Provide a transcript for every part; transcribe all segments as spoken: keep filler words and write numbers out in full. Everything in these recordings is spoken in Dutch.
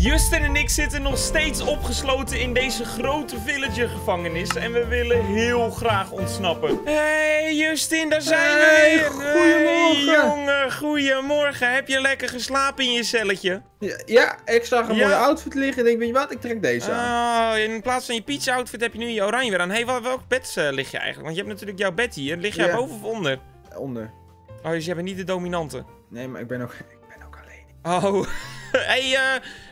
Justin en ik zitten nog steeds opgesloten in deze grote villager-gevangenis. En we willen heel graag ontsnappen. Hé, hey Justin, daar zijn hey, we weer. Goedemorgen. Hey, jongen, goedemorgen. Heb je lekker geslapen in je celletje? Ja, ja ik zag een ja. mooie outfit liggen. En ik denk, weet je wat, ik trek deze aan. Oh, in plaats van je pizza-outfit heb je nu je oranje weer aan. Hé, hey, wel, welk bed uh, lig je eigenlijk? Want je hebt natuurlijk jouw bed hier. Lig jij yeah. boven of onder? Onder. Oh, dus jij bent niet de dominante. Nee, maar ik ben ook, ik ben ook alleen. Oh. Hey, uh,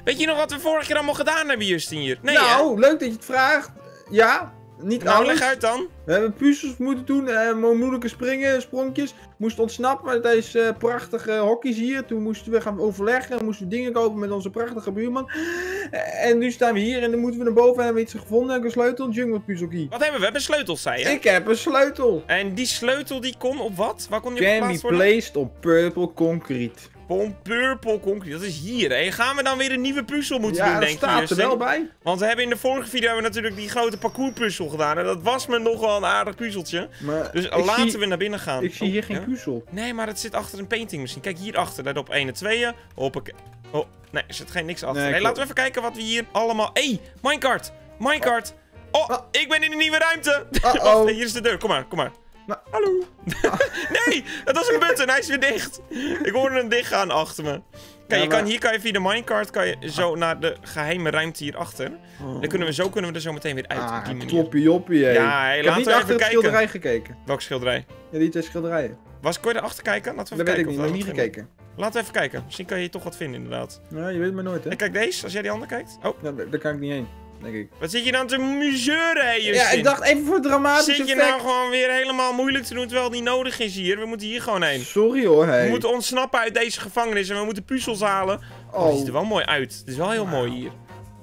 weet je nog wat we vorige keer allemaal gedaan hebben, Justin, hier? Nee, nou, hè? Leuk dat je het vraagt. Ja, niet nou, alles. Nou, leg uit dan. We hebben puzzels moeten doen, uh, moeilijke springen, sprongjes. Moest ontsnappen uit deze uh, prachtige hokjes hier. Toen moesten we gaan overleggen, moesten we dingen kopen met onze prachtige buurman. Uh, en nu staan we hier en dan moeten we naar boven en hebben we iets gevonden. En een sleutel, een jungle puzzelkey. Wat hebben we? We hebben sleutels, zei je? Ik heb een sleutel. En die sleutel, die kon op wat? Waar kon die op plaatsen worden? Can be placed on purple concrete. Pom purple concrete, dat is hier, hè. Gaan we dan weer een nieuwe puzzel moeten ja, doen, denk ik. Ja, dat staat er wel bij. Want we hebben in de vorige video hebben we natuurlijk die grote parcourspuzzel gedaan. En dat was me nogal een aardig puzzeltje. Maar dus laten zie, we naar binnen gaan. Ik zie oh, hier ja? geen puzzel. Nee, maar het zit achter een painting misschien. Kijk hierachter, let op één en twee. Hoppakee. Oh, nee, er zit geen niks achter. Nee, hey, laten we even kijken wat we hier allemaal... Hé, hey, minecart. Minecart. Oh, oh, ik ben in een nieuwe ruimte. Uh-oh. Hier is de deur, kom maar, kom maar. Nou, hallo. Ah. Nee, dat was een button. Hij is weer dicht. Ik hoorde hem dicht gaan achter me. Kijk, ja, maar... hier kan je via de minecart kan je zo naar de geheime ruimte hierachter. Oh. Dan kunnen we, zo kunnen we er zo meteen weer uit. Ah, toppie joppie, hé. Ja, hey, laten we even kijken. Ik heb niet achter het schilderij gekeken. Welke schilderij? Ja, die twee schilderijen. Was, kon je erachter kijken? Laten we even dat kijken. Dat weet ik niet, nog niet gekeken. Laten we even kijken. Misschien kan je hier toch wat vinden, inderdaad. Ja, je weet maar nooit, hè. En kijk deze, als jij die andere kijkt. Oh. Ja, daar kan ik niet heen. Denk ik. Wat zit je nou te museuren, hè, Justin? Ja, ik dacht even voor dramatisch effect. Zit je nou gewoon weer helemaal moeilijk te doen, terwijl het niet nodig is hier? We moeten hier gewoon heen. Sorry hoor, hey. We moeten ontsnappen uit deze gevangenis en we moeten puzzels halen. Oh. Oh, het ziet er wel mooi uit. Het is wel heel wow. mooi hier.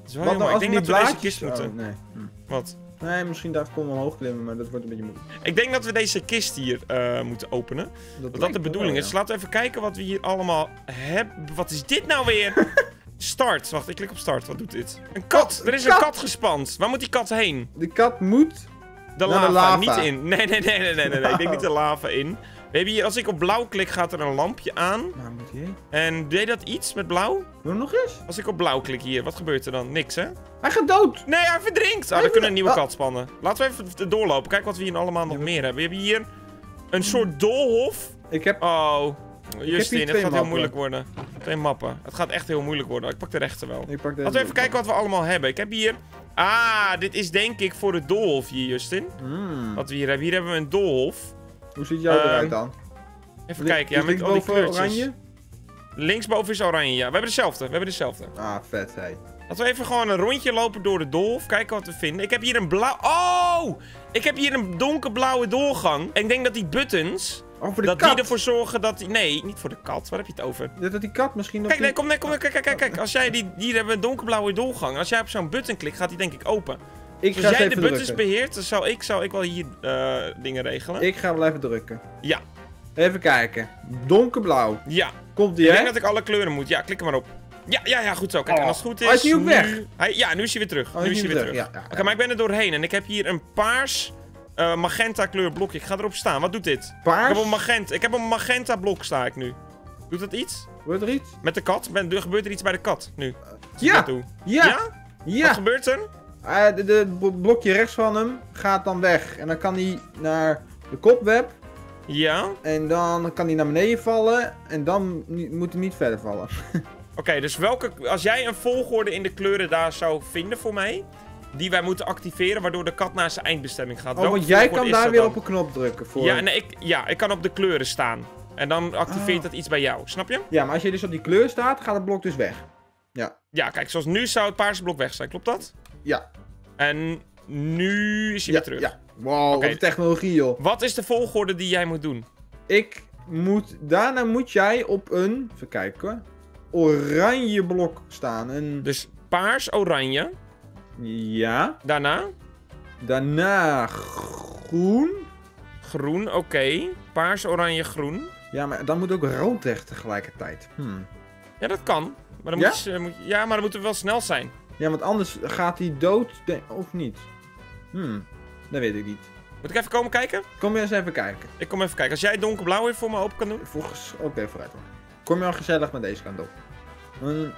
Het is wel wat heel nou, mooi. Ik denk dat we deze kist moeten. Oh, nee. Hm. Wat? Nee, misschien dacht ik kon omhoog klimmen, maar dat wordt een beetje moeilijk. Ik denk dat we deze kist hier uh, moeten openen. Dat Want dat de bedoeling wel, is. Ja. Laten we even kijken wat we hier allemaal hebben. Wat is dit nou weer? Start. Wacht, ik klik op start. Wat doet dit? Een kat! Oh, er is kat. een kat gespand. Waar moet die kat heen? De kat moet... De lava. De lava. Niet in. Nee, nee, nee, nee, nee, nee. Nou. Ik denk niet de lava in. We hebben hier, als ik op blauw klik, gaat er een lampje aan. Waar moet die heen? En deed dat iets met blauw? Doe nog eens. Als ik op blauw klik hier, wat gebeurt er dan? Niks, hè? Hij gaat dood! Nee, hij verdrinkt! Ah, we kunnen een nieuwe oh. kat spannen. Laten we even doorlopen. Kijk wat we hier allemaal nog ja. meer hebben. We hebben hier een soort doolhof. Ik heb... Oh... Justin, het gaat mappen. heel moeilijk worden. Twee mappen. Het gaat echt heel moeilijk worden. Ik pak de rechter wel. Ik pak de Laten we even kijken wat we allemaal hebben. Ik heb hier... Ah, dit is denk ik voor het doolhof hier, Justin. Mm. Wat we hier hebben. Hier hebben we een doolhof. Hoe ziet jou uh, eruit dan? Even Link, kijken, ja, met al die kleurtjes. Oranje? Linksboven is oranje, ja. We hebben dezelfde, we hebben dezelfde. Ah, vet, hé. Hey. Laten we even gewoon een rondje lopen door de doolhof. Kijken wat we vinden. Ik heb hier een blauw... Oh! Ik heb hier een donkerblauwe doorgang. En ik denk dat die buttons... Oh, voor de dat kat. die ervoor zorgen dat die... Nee, niet voor de kat. Waar heb je het over? Ja, dat die kat misschien nog... Kijk, nee, kom, nee, kom, kijk, kijk, kijk, kijk. Als jij die... Hier hebben we een donkerblauwe doorgang. Als jij op zo'n button klikt, gaat die denk ik open. Ik dus als jij de buttons drukken. beheert, dan zou ik, zou ik wel hier uh, dingen regelen. Ik ga wel even drukken. Ja. Even kijken. Donkerblauw. Ja. Komt die, hè? Ik denk dat ik alle kleuren moet. Ja, klik er maar op. Ja, ja, ja, goed zo. Kijk, oh. en als het goed is... Hij is nu ook weg. Nu... Hij... Ja, nu is hij weer terug. Oh, nu is hij weer terug. terug. Ja, ja, Oké, okay, ja. maar ik ben er doorheen en ik heb hier een paars... Uh, magenta kleur blokje. Ik ga erop staan. Wat doet dit? Paars? Ik heb een magenta, ik heb een magenta blok sta ik nu. Doet dat iets? Gebeurt er iets? Met de kat? Ben, er gebeurt er iets bij de kat nu? Ja. Ja. ja! Ja! Wat gebeurt er? Het uh, blokje rechts van hem gaat dan weg. En dan kan hij naar de kopweb. Ja. En dan kan hij naar beneden vallen. En dan moet hij niet verder vallen. Oké, okay, dus welke, als jij een volgorde in de kleuren daar zou vinden voor mij... Die wij moeten activeren, waardoor de kat naar zijn eindbestemming gaat. Oh, want jij kan daar weer op een knop drukken voor. Ja, nee, ik, ja, ik kan op de kleuren staan. En dan activeert oh. dat iets bij jou, snap je? Ja, maar als je dus op die kleur staat, gaat het blok dus weg. Ja. Ja, kijk, zoals nu zou het paarse blok weg zijn, klopt dat? Ja. En nu is hij ja, weer terug. Ja, wow, okay. wat een technologie, joh. Wat is de volgorde die jij moet doen? Ik moet... Daarna moet jij op een... Even kijken. Oranje blok staan. Een... Dus paars, oranje... Ja. Daarna? Daarna groen. Groen, oké. Okay. Paars, oranje, groen. Ja, maar dan moet ook rood weg tegelijkertijd. Hmm. Ja, dat kan. Maar dan, ja? Moet je, moet, ja, maar dan moeten we wel snel zijn. Ja, want anders gaat hij dood of niet. Hmm. Dat weet ik niet. Moet ik even komen kijken? Kom je eens even kijken. Ik kom even kijken. Als jij donkerblauw weer voor me open kan doen. Volgens... Oké, okay, vooruit hoor. Kom je al gezellig met deze kant op. Hmm.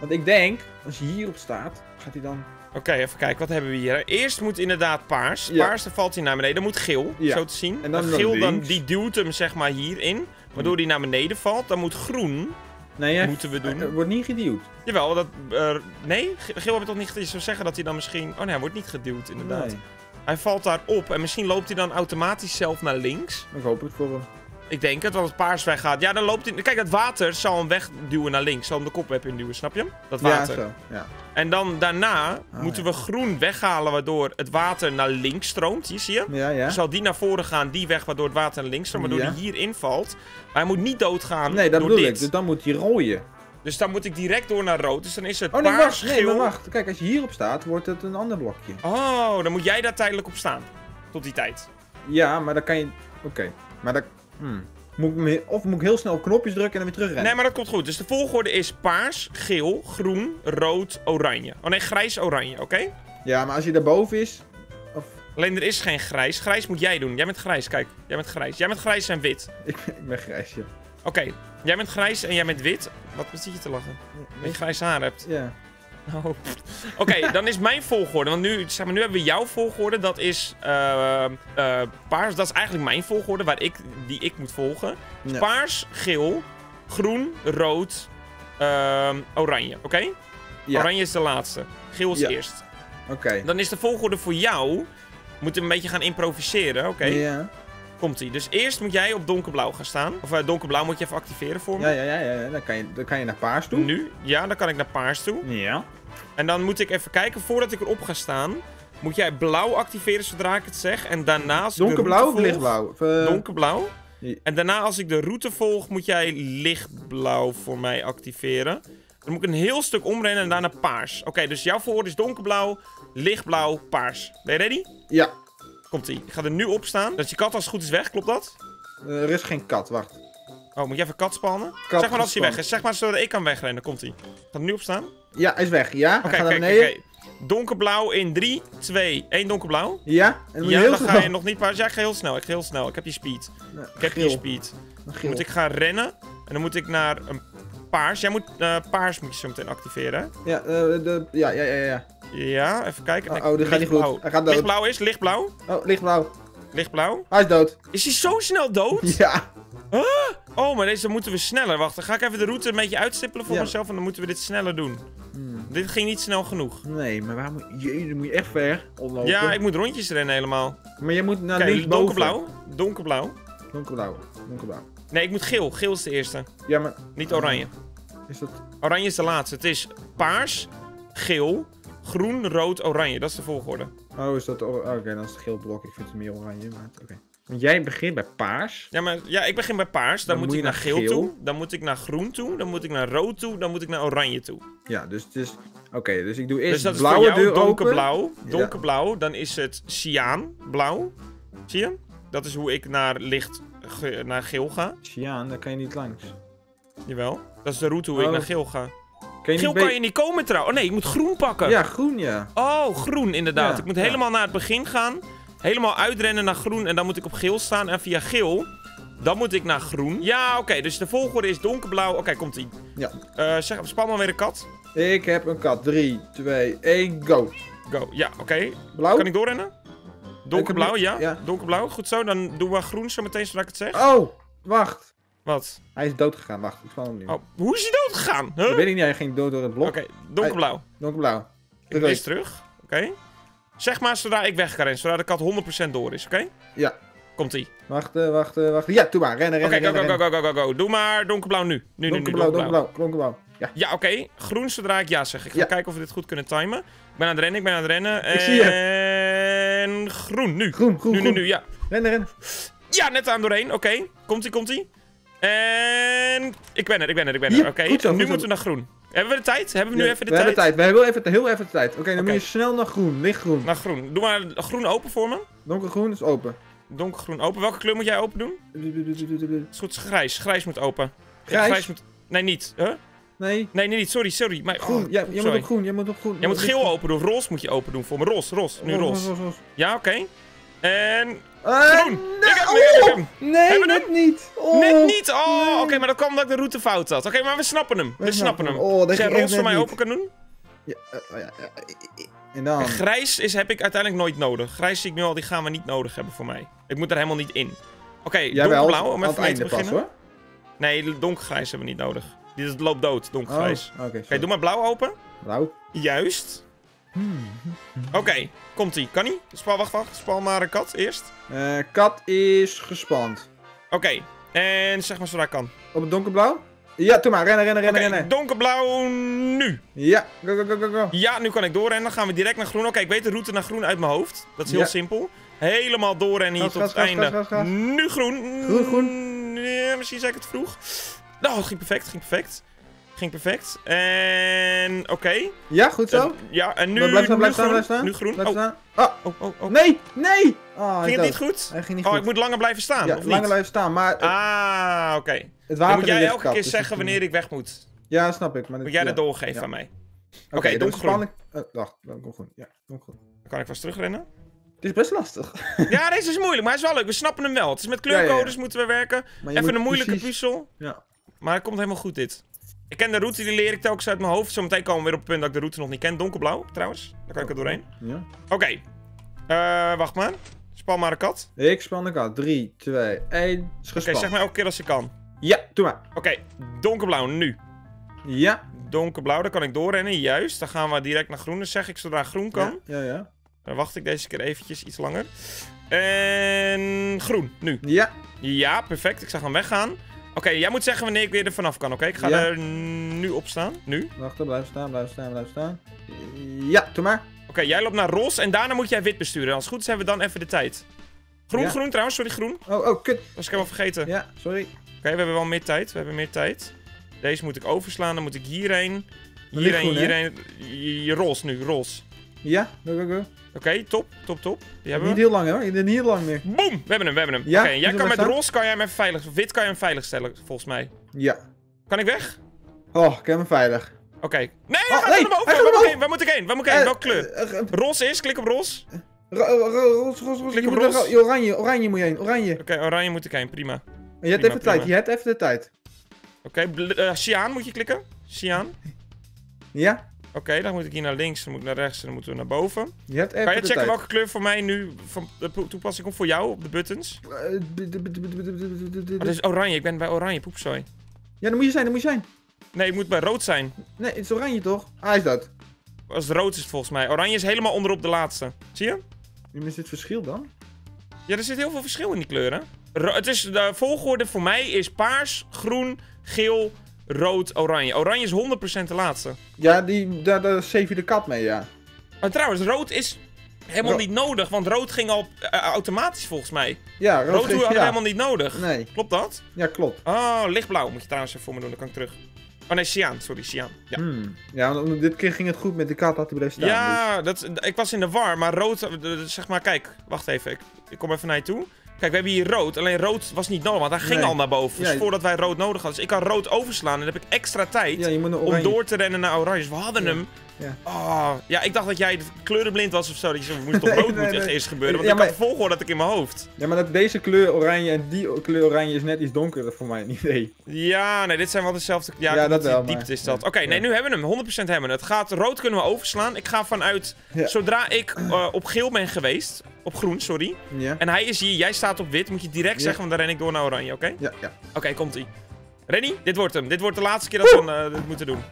Want ik denk, als je hierop staat, gaat hij dan... Oké, okay, even kijken, wat hebben we hier? Eerst moet inderdaad paars. Ja. Paars, dan valt hij naar beneden. Dan moet geel, ja. zo te zien. En dan, dan geel, dan, die duwt hem zeg maar hierin. Waardoor hij naar beneden valt. Dan moet groen. Nee, ja, moeten we doen. Er wordt niet geduwd. Jawel, dat... Uh, nee, geel heb ik toch niet geduwd. Je zou zeggen dat hij dan misschien... Oh nee, hij wordt niet geduwd, inderdaad. Nee. Hij valt daarop en misschien loopt hij dan automatisch zelf naar links. Ik hoop het voor hem. Ik denk het, want het paars weggaat. Ja, dan loopt hij... Kijk, dat water zal hem wegduwen naar links. Zal hem de kopweb induwen, snap je? Dat water. Ja, zo. Ja. En dan daarna ah, moeten ja. we groen weghalen, waardoor het water naar links stroomt. Hier, zie je? Ja, ja. Dan zal die naar voren gaan, die weg, waardoor het water naar links stroomt. Waardoor ja. hij hierin valt. Maar hij moet niet doodgaan nee, dat door bedoel dit. Ik. Dus dan moet hij rooien. Dus dan moet ik direct door naar rood. Dus dan is het oh, nee, paars, wacht, nee, geel... maar wacht. Kijk, als je hierop staat, wordt het een ander blokje. Oh, dan moet jij daar tijdelijk op staan. Tot die tijd. Ja, maar dan kan je... Oké. Okay. Maar dan... Hmm. Moet ik, of moet ik heel snel op knopjes drukken en dan weer terugrennen? Nee, maar dat komt goed. Dus de volgorde is paars, geel, groen, rood, oranje. Oh nee, grijs-oranje, oké? Okay? Ja, maar als je daarboven is... Of... Alleen er is geen grijs. Grijs moet jij doen. Jij bent grijs, kijk. Jij bent grijs. Jij bent grijs en wit. Ik ben, ik ben grijs, ja. Oké, okay. Jij bent grijs en jij bent wit. Wat zit je te lachen? Dat je grijs haar hebt. Ja. Oh. Oké, okay, dan is mijn volgorde. Want nu, zeg maar, nu hebben we jouw volgorde. Dat is uh, uh, paars. Dat is eigenlijk mijn volgorde waar ik, die ik moet volgen. Ja. Paars, geel, groen, rood, uh, oranje. Oké? Okay? Ja. Oranje is de laatste. Geel is ja. eerst. Oké. Okay. Dan is de volgorde voor jou... Moet een beetje gaan improviseren. Oké? Okay? Ja. Komt-ie. Dus eerst moet jij op donkerblauw gaan staan. Of uh, donkerblauw moet je even activeren voor me. Ja, ja, ja, ja. Dan, kan je, dan kan je naar paars toe. Nu? Ja, dan kan ik naar paars toe. Ja. En dan moet ik even kijken, voordat ik erop ga staan, moet jij blauw activeren zodra ik het zeg. En daarnaast donkerblauw of lichtblauw? Uh... Donkerblauw. Ja. En daarna, als ik de route volg, moet jij lichtblauw voor mij activeren. Dan moet ik een heel stuk omrennen en daarna paars. Oké, okay, dus jouw voorwoord is donkerblauw, lichtblauw, paars. Ben je ready? Ja. Komt-ie. Ik ga er nu op staan. Dat je kat als het goed is weg, klopt dat? Uh, er is geen kat, wacht. Oh, moet je even kat spannen? Kat zeg maar als hij weg is. Zeg maar zodat ik kan wegrennen. Komt-ie. Gaat er nu op staan? Ja, hij is weg. Ja, okay, hij gaat naar beneden. Okay, okay. Donkerblauw in drie, twee, één donkerblauw. Ja, en ja, heel dan ga je nog niet paars. Ja, ik ga heel snel. Ik ga heel snel. Ik heb je speed. Ja, ik heb je speed. Dan moet ik gaan rennen. En dan moet ik naar een paars. Jij moet uh, paars moet je zo meteen activeren. Ja, uh, de, ja, ja, ja, ja. Ja, even kijken. Nee, oh, oh, dit gaat niet goed. Hij gaat dood. Lichtblauw is, lichtblauw. Oh, lichtblauw. Lichtblauw. Hij is dood. Is hij zo snel dood? Ja. Huh? Oh, maar deze moeten we sneller. Wacht, dan ga ik even de route een beetje uitstippelen voor ja. mezelf. En dan moeten we dit sneller doen. Hmm. Dit ging niet snel genoeg. Nee, maar waarom moet je, dan moet je echt ver omlopen. Ja, ik moet rondjes rennen helemaal. Maar je moet naar linksboven. Kijk, donkerblauw. Donkerblauw. Donkerblauw. Donkerblauw. Nee, ik moet geel. Geel is de eerste. Ja, maar... Niet oranje. Uh, is dat... Oranje is de laatste. Het is paars, geel... Groen, rood, oranje. Dat is de volgorde. Oh, is dat... Oké, okay, dan is het geel blok. Ik vind het meer oranje, maar... Oké. Okay. Want jij begint bij paars. Ja, maar... Ja, ik begin bij paars. Dan, dan moet ik naar geel, geel toe. Dan moet ik naar groen toe. Dan moet ik naar rood toe. Dan moet ik naar oranje toe. Ja, dus het is... Oké, okay, dus ik doe eerst dus blauwe deur open. Donkerblauw. Donkerblauw. Dan is het cyaan blauw. Zie je? Dat is hoe ik naar licht... Ge, naar geel ga. Cyaan, daar kan je niet langs. Jawel. Dat is de route hoe oh. ik naar geel ga. Kan geel kan je niet komen trouwens. Oh nee, ik moet groen pakken. Ja, groen ja. Oh, groen inderdaad. Ja, ik moet ja. helemaal naar het begin gaan. Helemaal uitrennen naar groen en dan moet ik op geel staan. En via geel, dan moet ik naar groen. Ja, oké. Okay, dus de volgorde is donkerblauw. Oké, okay, komt ie. Ja. Uh, zeg, span maar weer een kat. Ik heb een kat. drie, twee, één, go. Go. Ja, oké. Okay. Blauw. Kan ik doorrennen? Donkerblauw, ja. ja. Donkerblauw, goed zo. Dan doen we groen zo meteen zodra ik het zeg. Oh, wacht. Wat? Hij is dood gegaan, wacht, ik span hem nu. Oh, hoe is hij dood gegaan? Huh? Dat weet ik niet, hij ging dood door het blok. Oké, okay, donkerblauw. Hij, donkerblauw. Ik lees terug, oké. Okay. Zeg maar zodra ik weg kan rennen, zodra de kat honderd procent door is, oké? Okay? Ja. Komt-ie. Wachten, wachten, wachten. Ja, doe maar, rennen, rennen, okay, rennen. Oké, go, go, go, go, go, go. Doe maar donkerblauw nu. Nu, nu, nu, donkerblauw. Donkerblauw, donkerblauw. Ja, ja oké. Okay. Groen zodra ik ja zeg. Ik ga ja. kijken of we dit goed kunnen timen. Ik ben aan het rennen, ik ben aan het rennen. En... Ik zie je. En groen, nu. Groen, groen, Nu, groen. nu, nu, ja. Rennen, rennen. Ja, net aan doorheen, oké. Okay. Komt-ie, komt-ie. En... Ik ben er, ik ben er, ik ben er. Oké, okay. nu moeten zo. we naar groen. Hebben we de tijd? Hebben we nu ja, even de we tijd? We hebben tijd, we hebben heel even de tijd. Oké, okay, dan okay. moet je snel naar groen, lichtgroen. Naar groen. Doe maar groen open voor me. Donkergroen is open. Donkergroen open. Welke kleur moet jij open doen? Het is goed, grijs. Grijs moet open. Grijs? Grijs moet... Nee, niet. Huh? Nee. Nee, nee, niet. Sorry, sorry. Maar... Groen, oh, jij, jij sorry. moet op groen, jij moet op groen. Jij moet geel open doen. Roze moet je open doen voor me. Roze, roze. Nu roze. roze. roze, roze. Ja, oké. Okay. En... Uh, groen! Ik heb, oh, ik heb hem! Nee, hebben net hem? Niet! Oh, net niet! Oh, nee. Oké, okay, maar dat kwam omdat ik de route fout had. Oké, okay, maar we snappen hem. We, we snappen hem. Oh, dat jij roze voor mij niet open kan doen? Ja, uh, ja, ja, ja. En dan... Grijs is, heb ik uiteindelijk nooit nodig. Grijs zie ik nu al, die gaan we niet nodig hebben voor mij. Ik moet er helemaal niet in. Oké, okay, donkerblauw, om even mee te beginnen. Pas, hoor. Nee, donkergrijs hebben we niet nodig. Dit loopt dood, donkergrijs. Oh, oké, okay, okay, doe maar blauw open. Blauw. Juist. Hmm. Oké, okay, komt-ie. Kan ie? Spal, wacht, wacht. Spal maar een kat eerst. Uh, kat is gespand. Oké, okay, en zeg maar zodra ik kan. Op het donkerblauw? Ja, doe maar. Rennen, rennen, rennen, okay, rennen. Donkerblauw nu. Ja, go, go, go, go, go. Ja, nu kan ik doorrennen. Dan gaan we direct naar groen. Oké, okay, ik weet de route naar groen uit mijn hoofd. Dat is heel ja. simpel. Helemaal doorrennen hier gas, tot gas, het gas, einde. Gas, gas, gas. Nu groen. Groen, groen. Ja, misschien zei ik het vroeg. Nou, oh, ging perfect, ging perfect. Ging perfect. En... Oké. Okay. Ja, goed zo. Uh, ja, en nu... Blijf staan, blijf staan, blijf staan. Nu groen. Blijf staan. Oh. Oh, oh, oh. Nee, nee! Oh, ging het niet goed? Hij ging niet goed. Oh, ik moet langer blijven staan, ja, of niet? Langer blijven staan, maar... Het... Ah, oké. Okay. Dan moet jij elke keer zeggen wanneer ik weg moet. Ja, snap ik. Maar dit... Moet jij dat ja. doorgeven ja. aan mij. Oké, okay, dan kom groen. Uh, wacht, dan kom groen. Ja, kom groen. Dan kan ik vast terugrennen. Dit is best lastig. Ja, deze is moeilijk, maar hij is wel leuk. We snappen hem wel. Het is met kleurcodes moeten we werken. Even een moeilijke puzzel. Ja. Maar het komt helemaal goed, dit. Ik ken de route, die leer ik telkens uit mijn hoofd. Zometeen komen we weer op het punt dat ik de route nog niet ken. Donkerblauw, trouwens. Daar kan ik er doorheen. Ja. Oké. Okay. Uh, wacht maar. Span maar een kat. Ik span de kat. drie, twee, één. Is gespannen. Oké, zeg maar elke keer als ik kan. Ja, doe maar. Oké, okay. Donkerblauw nu. Ja. Donkerblauw, daar kan ik doorrennen. Juist. Dan gaan we direct naar groen. Dan zeg ik zodra groen kan. Ja, ja, ja. Dan wacht ik deze keer eventjes iets langer. En groen, nu. Ja. Ja, perfect. Ik zag hem weggaan. Oké, okay, jij moet zeggen wanneer ik weer er vanaf kan, oké? Okay? Ik ga ja. er nu op staan, nu. Wacht, blijf staan, blijf staan, blijf staan. Ja, doe maar. Oké, okay, jij loopt naar roze en daarna moet jij wit besturen. Als het goed is hebben we dan even de tijd. Groen, ja. groen trouwens, sorry groen. Oh, oh, kut. Was ik helemaal vergeten. Ja, sorry. Oké, okay, we hebben wel meer tijd, we hebben meer tijd. Deze moet ik overslaan, dan moet ik hierheen. Hierheen, groen, hierheen. Hè? Roze nu, roze. Ja, go, go, go. Oké, okay, top, top, top. Die hebben we. Niet heel lang hoor, niet heel lang meer. Boom! We hebben hem, we hebben hem. Ja, oké, okay, jij kan met roze, kan jij hem even veilig, wit kan je hem veilig stellen, volgens mij. Ja. Kan ik weg? Oh, ik heb hem veilig. Oké. Okay. Nee, oh, hij nee, gaat er omhoog! Waar, waar moet ik heen? Waar moet ik heen? Uh, Welke kleur? Uh, uh, roze is, klik op roze. Ro ro ro roze, roze, roze. Klik op roze. Oranje, oranje moet je heen, oranje. Oké, okay, oranje moet ik heen, prima. Je prima, hebt even prima. tijd, je hebt even de tijd. Oké, okay, uh, cyaan moet je klikken. Cyaan. Ja. Oké, okay, dan moet ik hier naar links, dan moet ik naar rechts en dan moeten we naar boven. Je hebt even kan je checken tijd. welke kleur voor mij nu van toepassing komt voor jou op de buttons? Uh, oh, dat is oranje, ik ben bij oranje, poepzooi. Ja, dan moet je zijn, dan moet je zijn. Nee, ik moet bij rood zijn. Nee, het is oranje toch? Ah, is dat. Als het rood is het volgens mij. Oranje is helemaal onderop de laatste. Zie je? Nu is dit verschil dan? Ja, er zit heel veel verschil in die kleuren. Ro het is, de volgorde voor mij is paars, groen, geel... Rood, oranje. Oranje is honderd procent de laatste. Ja, die, daar, daar save je de kat mee, ja. Maar trouwens, rood is helemaal Ro niet nodig, want rood ging al uh, automatisch volgens mij. Ja, rood, rood ging, had ja. helemaal niet nodig. Nee. Klopt dat? Ja, klopt. Oh, lichtblauw moet je trouwens even voor me doen, dan kan ik terug. Oh nee, cyaan, sorry, cyaan. Ja, hmm. ja want dit keer ging het goed met de kat, had hij blijven staan. Ja, dus. dat, ik was in de war, maar rood, zeg maar, kijk, wacht even, ik, ik kom even naar je toe. Kijk, we hebben hier rood. Alleen rood was niet nodig, want hij ging nee. al naar boven. Dus ja, voordat wij rood nodig hadden. Dus ik kan rood overslaan en dan heb ik extra tijd ja, om door te rennen naar oranje. Dus we hadden ja. hem. Ja. Oh, ja, ik dacht dat jij kleurenblind was of zo. Dat je moest op rood nee, moet nee, echt nee. eerst gebeuren. Want ja, ik maar... had het volgorde dat ik in mijn hoofd. Ja, maar dat deze kleur oranje en die kleur oranje is net iets donkerder voor mij. Nee. Ja, nee, dit zijn wel dezelfde. Ja, ja dat wel, diepte is dat. Ja. Oké, okay, ja. nee, nu hebben we hem. honderd procent hebben we het. Gaat, rood kunnen we overslaan. Ik ga vanuit, ja. zodra ik uh, op geel ben geweest. Op groen, sorry. Ja. En hij is hier, jij staat op wit. Moet je direct ja. zeggen, want dan ren ik door naar oranje, oké? Okay? Ja, ja. Oké, okay, komt-ie. Rennie, dit wordt hem. Dit wordt de laatste keer dat Woe! we uh, dit moeten doen.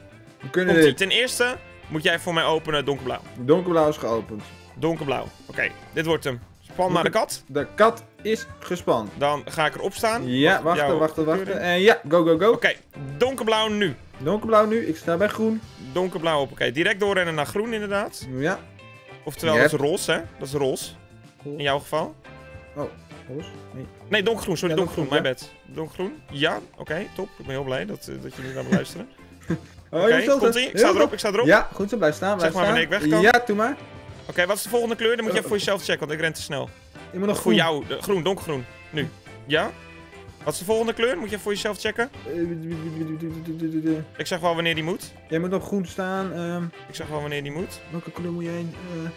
We kunnen dit. Ten eerste... Moet jij voor mij openen, donkerblauw? Donkerblauw is geopend. Donkerblauw. Oké, okay, dit wordt hem. Span maar de kat. De kat is gespannen. Dan ga ik erop staan. Ja, wachten, wachten, wachten. En ja, go, go, go. Oké, okay, donkerblauw nu. Donkerblauw nu, ik sta bij groen. Donkerblauw op, oké. Okay. Direct doorrennen naar groen, inderdaad. Ja. Oftewel, yep. dat is roze, hè? Dat is roze. In jouw geval. Oh, roze? Nee. Nee, donkergroen, sorry, ja, donkergroen. Mijn bed. Donkergroen? Ja, oké, okay, top. Ik ben heel blij dat, dat jullie naar me luisteren. Oh, oké, okay, komt ie. Ik sta erop, ik sta erop. Ja, goed zo, blijf staan, blijf zeg maar staan. wanneer ik weg kan. Ja, doe maar. Oké, okay, wat is de volgende kleur? Dan moet je even voor jezelf checken, want ik ren te snel. Ik moet nog voor jou, de, groen, donkergroen. Nu. Ja? Wat is de volgende kleur? Moet je even voor jezelf checken. Ik zeg wel wanneer die moet. Jij moet nog groen staan. Um... Ik zeg wel wanneer die moet. Welke kleur moet je heen? Uh,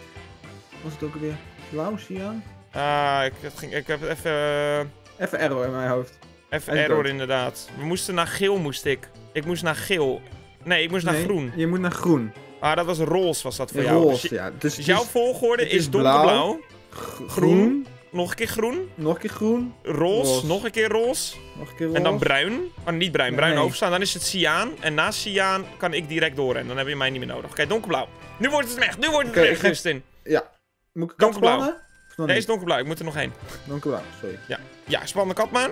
was het ook weer blauw, cyaan? Ah, ik, dat ging, ik heb even... Uh... Even error in mijn hoofd. Even error dood. Inderdaad. We moesten naar geel, moest ik. Ik moest naar geel. Nee, ik moest nee, naar groen. Je moet naar groen. Ah, dat was roze, was dat voor jou. Roze, dus je, ja. Dus, dus jouw volgorde is, is donkerblauw. Groen. groen. Nog een keer groen. Nog een keer groen. Roze. Roze. Nog een keer roze. Nog een keer roze. En dan bruin. Maar oh, niet bruin. Bruin nee. overstaan. Dan is het cyaan. En na cyaan kan ik direct doorrennen. Dan heb je mij niet meer nodig. Oké, okay, donkerblauw. Nu wordt het echt. Nu wordt het okay, echt, Justin. Ja. Moet ik donkerblauw? Nee, niet? Is donkerblauw. Ik moet er nog heen. Donkerblauw, sorry. Ja, ja span de kat maar.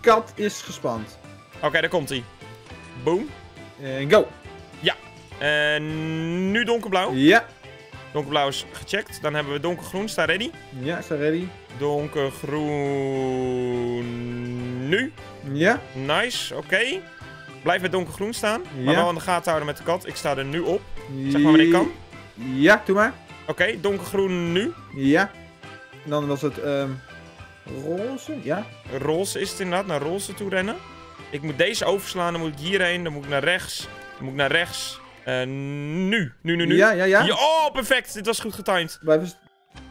Kat is gespand. Oké, okay, daar komt hij. Boom. En go. Ja. En nu donkerblauw. Ja. Donkerblauw is gecheckt. Dan hebben we donkergroen. Sta ready? Ja, sta ready. Donkergroen. Nu. Ja. Nice, oké. Okay. Blijf bij donkergroen staan. Ja. Maar wel in de gaten houden met de kat. Ik sta er nu op. Zeg maar wanneer ik kan. Ja, doe maar. Oké, okay, donkergroen nu. Ja. Dan was het um, roze. Ja. Roze is het inderdaad. Naar roze toe rennen. Ik moet deze overslaan. Dan moet ik hierheen. Dan moet ik naar rechts. Dan moet ik naar rechts. Uh, nu. Nu, nu, nu. Ja, ja, ja. Oh, perfect. Dit was goed getimed. Blijf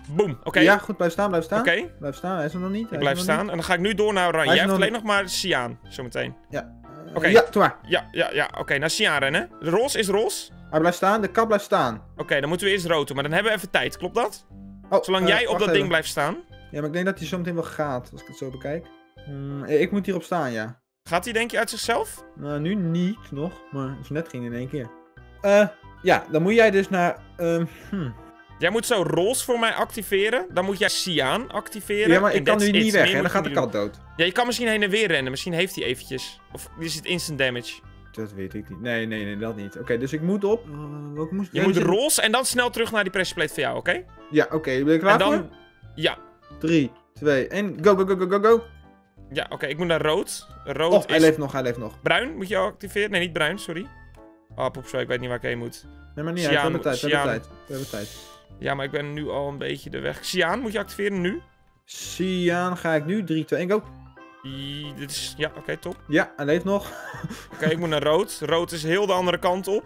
Boom. Oké. Okay. Ja, goed. Blijf staan, blijf staan. Oké. Okay. Blijf staan. Hij is er nog niet. Hij ik blijf staan. Niet. En dan ga ik nu door naar oranje. Jij hebt alleen nog maar cyaan. Zometeen. Ja. Uh, Oké. Okay. Ja, doe maar. Ja, ja, ja. Oké, okay, naar cyaan rennen. De roze is roze. Hij blijft staan. De kat blijft staan. Oké, okay, dan moeten we eerst rood doen. Maar dan hebben we even tijd. Klopt dat? Oh, Zolang uh, jij op dat even. ding blijft staan. Ja, maar ik denk dat hij zometeen wel gaat. Als ik het zo bekijk. Hmm, ik moet hierop staan, ja. Gaat hij denk je uit zichzelf? Nou, nu niet nog. Maar zo net ging in één keer. Eh, uh, ja, dan moet jij dus naar... Uh, hmm. Jij moet zo roze voor mij activeren. Dan moet jij cyaan activeren. Ja, maar ik kan nu niet weg, hè? Dan gaat de kat dood. Ja, je kan misschien heen en weer rennen. Misschien heeft hij eventjes. Of is het instant damage? Dat weet ik niet. Nee, nee, nee, dat niet. Oké, okay, dus ik moet op... Uh, ik moest je moet roze en dan snel terug naar die pressure plate van jou, oké? Okay? Ja, oké. Okay. Ben je klaar en dan... voor? Ja. drie, twee, één. Go, go, go, go, go, go. Ja, oké. Okay, ik moet naar rood. Rood oh, is... hij leeft nog, hij leeft nog. Bruin moet je activeren. Nee, niet bruin, sorry. Oh, poepzo, ik weet niet waar ik heen moet. Nee, maar niet uit. We hebben tijd, we hebben tijd, we hebben tijd. Ja, maar ik ben nu al een beetje de weg. Cyaan moet je activeren nu. Cyaan ga ik nu. drie, twee, één, go. I, dit is, ja, oké, okay, top. Ja, hij leeft nog. Oké, okay, ik moet naar rood. Rood is heel de andere kant op.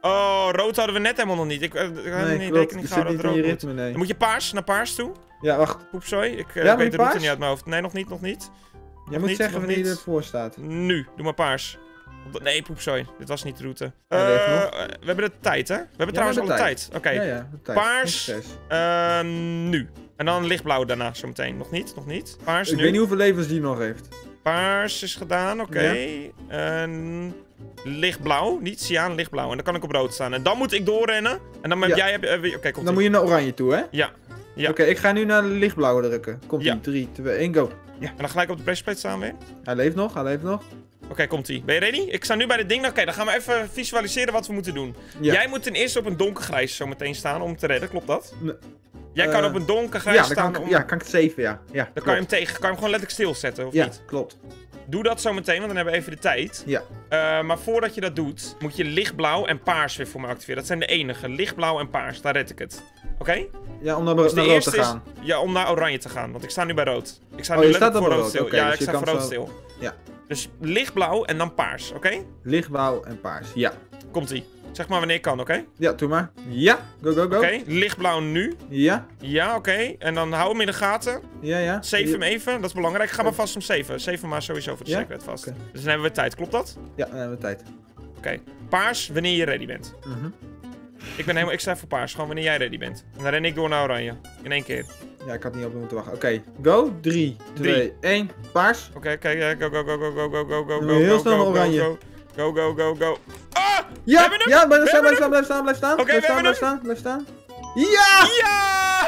Oh, rood hadden we net helemaal nog niet. Ik had nee, niet rekening gehouden dat rood moet. Ritme, nee. Dan moet je paars, naar paars toe. Ja, wacht. Poepzooi, ik ja, uh, weet de route niet uit mijn hoofd. Nee, nog niet, nog niet. Jij nog moet niet, zeggen wanneer je ervoor staat. Nu, doe maar paars. Nee, poepzooi. Dit was niet de route. Uh, we hebben de tijd, hè? We hebben ja, trouwens we hebben al de tijd. tijd. Oké. Okay. Ja, ja, paars. Uh, nu. En dan lichtblauw daarna, zometeen. Nog niet, nog niet. Paars Ik nu. weet niet hoeveel levens die nog heeft. Paars is gedaan, oké. Okay. Ja. En lichtblauw. Niet cyaan, lichtblauw. En dan kan ik op rood staan. En dan moet ik doorrennen. En dan heb ja. jij... Heb, uh, oké, okay, komt Dan moet je naar oranje toe, hè? Ja. ja. Oké, okay, ik ga nu naar lichtblauw drukken. Komt-ie. Ja. drie, twee, één, go. Ja. En dan gelijk op de pressplate staan weer. Hij leeft nog, hij leeft nog. Oké, okay, komt-ie. Ben je ready? Ik sta nu bij dit ding. Oké, okay, dan gaan we even visualiseren wat we moeten doen. Ja. Jij moet ten eerste op een donkergrijs zo meteen staan om te redden, klopt dat? Nee. Jij uh, kan op een donkergrijs ja, staan kan ik, om... Ja, kan ik het zeven, ja. ja dan klopt. kan je hem tegen. Kan je hem gewoon letterlijk stilzetten, of ja, niet? Ja, klopt. Doe dat zo meteen, want dan hebben we even de tijd. Ja. Uh, maar voordat je dat doet, moet je lichtblauw en paars weer voor me activeren. Dat zijn de enige. Lichtblauw en paars, daar red ik het. Oké? Okay? Ja, om naar, dus naar rood te gaan. Is, ja, om naar oranje te gaan, want ik sta nu bij rood. Ik sta oh, nu letterlijk voor rood, rood stil. Okay, ja, dus ik sta voor rood zo... stil. Ja. Dus lichtblauw en dan paars, oké? Okay? Lichtblauw en paars, ja. Komt-ie. Zeg maar wanneer ik kan, oké? Okay? Ja, doe maar. Ja, go, go, go. Oké, okay. Lichtblauw nu. Ja. Ja, oké. Okay. En dan hou hem in de gaten. Ja, ja. Save ja. hem even, dat is belangrijk. Ga maar vast om zeven. zeven maar sowieso voor de ja? secret vast. Okay. Dus dan hebben we tijd, klopt dat? Ja, dan hebben we tijd. Oké, okay. Paars wanneer je ready bent. Uh-huh. Ik ben helemaal extra voor paars, gewoon wanneer jij ready bent. En dan ren ik door naar oranje. In één keer. Ja, ik had niet op moeten wachten. Oké, okay. Go. drie, twee, één. Paars. Oké, okay, kijk, go, go, go, go, go, go, go, go, go, Heel snel naar oranje. Go, go, go, go, go. Ah! Ja, ja, blijf staan, blijf staan, blijf staan, blijf staan. Blijf staan, blijf staan, blijf staan. Ja! Ja,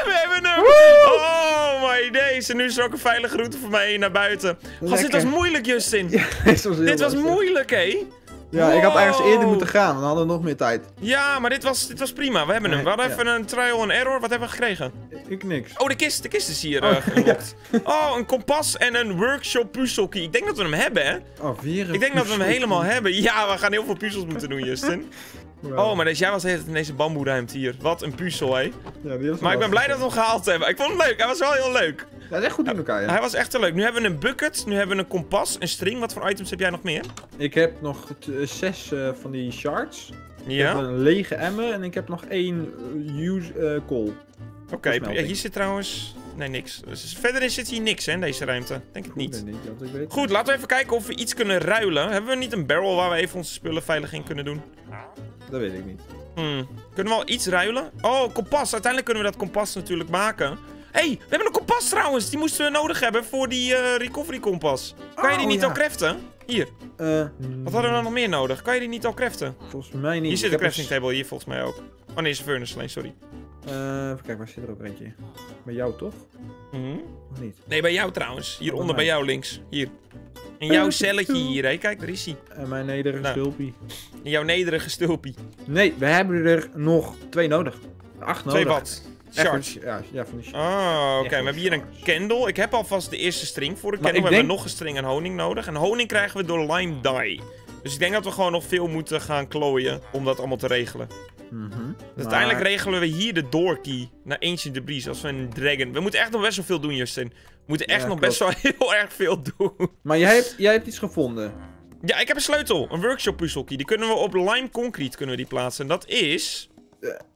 we hebben hem! Woe! Oh my days, en nu is er ook een veilige route voor mij naar buiten. Gast, dit was moeilijk, Justin. Ja, dit was, dit was moeilijk, hé. Ja, wow. Ik had ergens eerder moeten gaan, dan hadden we nog meer tijd. Ja, maar dit was, dit was prima. We hebben hem. We hadden even ja. een trial en error. Wat hebben we gekregen? Ik niks. Oh, de kist. De kist is hier oh, uh, ja. Oh, een kompas en een workshop puzzelkey. Ik denk dat we hem hebben, hè? Oh, weer een Ik denk dat we hem helemaal hebben. Ja, we gaan heel veel puzzels moeten doen, Justin. Wow. Oh, maar dus jij was de hele tijd in deze bamboeruimte hier. Wat een puzzel, hé. Ja, die was maar ik ben blij dat we hem gehaald hebben. Ik vond hem leuk. Hij was wel heel leuk. Ja, hij is echt goed in elkaar, ja. Hij was echt heel leuk. Nu hebben we een bucket, nu hebben we een kompas, een string. Wat voor items heb jij nog meer? Ik heb nog zes uh, van die shards. Ja. Ik heb een lege emmer en ik heb nog één use uh, coal. Oké, okay, hier zit trouwens Nee, niks. Dus verder zit hier niks, hè, in deze ruimte. Denk het niet. Goed, laten we even kijken of we iets kunnen ruilen. Hebben we niet een barrel waar we even onze spullen veilig in kunnen doen? Dat weet ik niet. Hmm. Kunnen we al iets ruilen? Oh, kompas. Uiteindelijk kunnen we dat kompas natuurlijk maken. Hé, hey, we hebben een kompas trouwens. Die moesten we nodig hebben voor die uh, recovery kompas. Kan oh, je die niet ja. al craften? Hier. Uh, Wat hadden we dan nog meer nodig? Kan je die niet al craften? Volgens mij niet. Hier zit een crafting table, hier volgens mij ook. Oh nee, is een furnace alleen, sorry. Uh, even kijken, waar zit er ook eentje? Bij jou toch? Mm-hmm. Of niet? Nee, bij jou trouwens. Hieronder, bij jou links. Hier. In jouw celletje hier, hé. Kijk, daar is hij. En mijn nederige nou. stulpie. In jouw nederige stulpie. Nee, we hebben er nog twee nodig. Acht nodig. Twee wat? Charge. Ja, ja, van die charge. Oh, oké. Okay. We hebben hier een candle. Ik heb alvast de eerste string voor de candle. We denk... hebben nog een string en honing nodig. En honing krijgen we door lime dye. Dus ik denk dat we gewoon nog veel moeten gaan klooien om dat allemaal te regelen. Mm-hmm. dus maar... Uiteindelijk regelen we hier de doorkey naar Ancient Debris als we een dragon... We moeten echt nog best wel veel doen, Justin. We moeten echt ja, nog klopt. best wel heel erg veel doen. Maar jij hebt, jij hebt iets gevonden. Ja, ik heb een sleutel. Een workshop puzzelkey. Die kunnen we op lime concrete kunnen we die plaatsen. En dat is...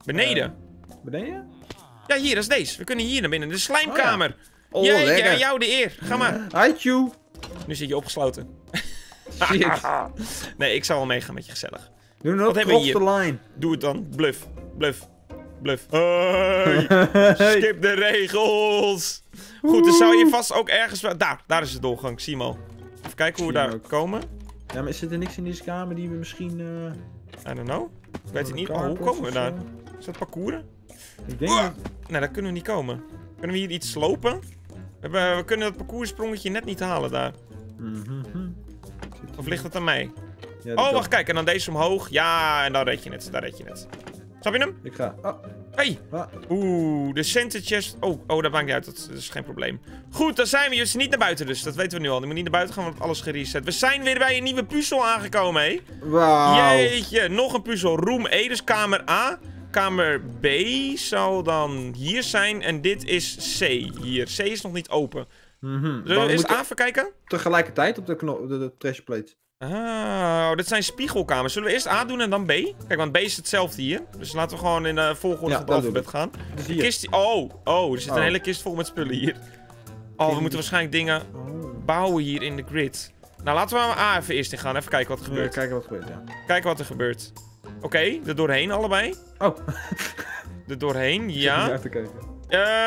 Beneden. Uh, beneden? Ja, hier, dat is deze. We kunnen hier naar binnen. De slijmkamer. Oh, ja. oh, Jij, jij jou de eer. Ga maar. Hi, Q. Nu zit je opgesloten. Shit. Nee, ik zou wel meegaan met je gezellig. Doe nog off the line. Doe het dan. Bluff. Bluff. Bluff. Hey. Skip de regels. Goed, dus zou je vast ook ergens... Daar, daar is de doorgang. Zie hem al. Even kijken hoe we daar ook. komen. Ja, maar is er niks in deze kamer die we misschien... Uh... I don't know. Ik weet het niet. Oh, hoe komen we daar? Is dat parcouren? Ik denk dat... Nee, daar kunnen we niet komen. Kunnen we hier iets slopen? We, hebben, we kunnen dat parcoursprongetje net niet halen daar. Mm-hmm. Of ligt dat aan mij? Ja, oh, wacht, kijk. En dan deze omhoog. Ja, en dan red je het. Daar red je het. Snap je hem? Ik ga. Oh. Hey. Ah. Oeh, de center chest. Oh, oh, dat maakt niet uit. Dat is geen probleem. Goed, dan zijn we dus niet naar buiten dus. Dat weten we nu al. We moeten niet naar buiten gaan, want alles gereset. We zijn weer bij een nieuwe puzzel aangekomen, hé. Wauw. Jeetje, nog een puzzel. Room E, dus kamer A. Kamer B zal dan hier zijn. En dit is C hier. C is nog niet open. Mm-hmm. Zullen we eens A verkijken? Tegelijkertijd op de, de, de trashplate. Ah, dit zijn spiegelkamers. Zullen we eerst A doen en dan B? Kijk, want B is hetzelfde hier. Dus laten we gewoon in de volgorde van het alfabet gaan. Dus hier. Kist, oh, oh, er zit oh. een hele kist vol met spullen hier. Oh, we moeten waarschijnlijk dingen oh. bouwen hier in de grid. Nou, laten we maar A even eerst in gaan. Even kijken wat er gebeurt. Ja, kijken wat er gebeurt, ja. Kijken wat er gebeurt. Oké, okay, er doorheen allebei. Oh. er doorheen, ja.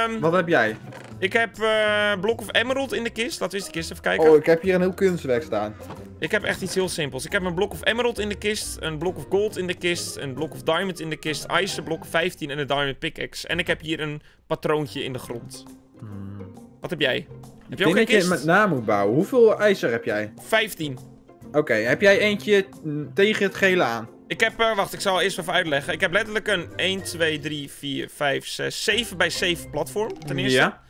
Um, wat heb jij? Ik heb uh, blok of emerald in de kist. Laten we eens de kist even kijken. Oh, ik heb hier een heel kunstwerk staan. Ik heb echt iets heel simpels. Ik heb een blok of emerald in de kist, een blok of gold in de kist, een blok of diamond in de kist, ijzerblok vijftien en een diamond pickaxe. En ik heb hier een patroontje in de grond. Hmm. Wat heb jij? Heb je ook een kist? Ik denk dat je met na moet bouwen. Hoeveel ijzer heb jij? vijftien. Oké, okay, heb jij eentje tegen het gele aan? Ik heb, uh, wacht, ik zal eerst even uitleggen. Ik heb letterlijk een één, twee, drie, vier, vijf, zes, zeven bij zeven platform, ten eerste. Ja.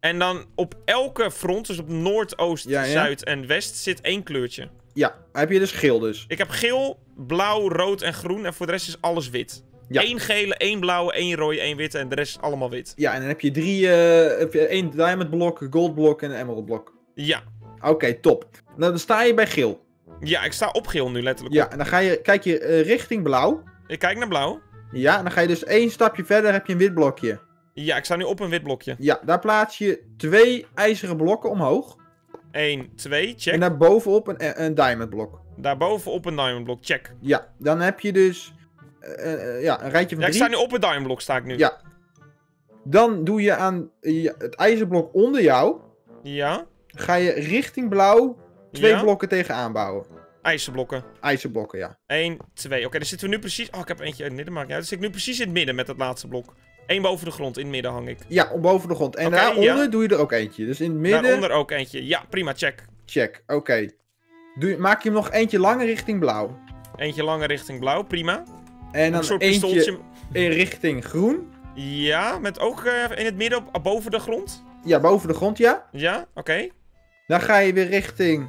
En dan op elke front, dus op noord, oost, ja, ja. zuid en west, zit één kleurtje. Ja, heb je dus geel dus. Ik heb geel, blauw, rood en groen en voor de rest is alles wit. Ja. Eén gele, één blauwe, één rode, één witte en de rest is allemaal wit. Ja, en dan heb je drie, uh, heb je één diamond blok, gold blok en een emerald blok. Ja. Oké, okay, top. Nou, dan sta je bij geel. Ja, ik sta op geel nu letterlijk. Ja, op. En dan ga je, kijk je uh, richting blauw. Ik kijk naar blauw. Ja, en dan ga je dus één stapje verder, heb je een wit blokje. Ja, ik sta nu op een wit blokje. Ja, daar plaats je twee ijzeren blokken omhoog. één, twee, check. En daarbovenop een, een diamond blok. Daarbovenop een diamond blok, check. Ja, dan heb je dus uh, uh, ja, een rijtje van ja, drie. Ik sta nu op een diamond blok, sta ik nu. Ja. Dan doe je aan uh, het ijzerblok onder jou. Ja. Ga je richting blauw. Twee ja. blokken tegenaan bouwen. IJzerblokken. IJzerblokken, ja. één, twee. Oké, okay, dan zitten we nu precies... Oh, ik heb eentje uit het midden, maar ja, dan zit ik nu precies in het midden met dat laatste blok. Eén boven de grond, in het midden hang ik. Ja, boven de grond. En okay, daaronder ja. doe je er ook eentje. Dus in het midden... Daaronder ook eentje. Ja, prima, check. Check, oké. Okay. Doe... Maak je hem nog eentje langer richting blauw. Eentje langer richting blauw, prima. En dan een soort eentje pistooltje... in richting groen. Ja, met ook uh, in het midden op, boven de grond. Ja, boven de grond, ja. Ja, oké. Okay. Dan ga je weer richting...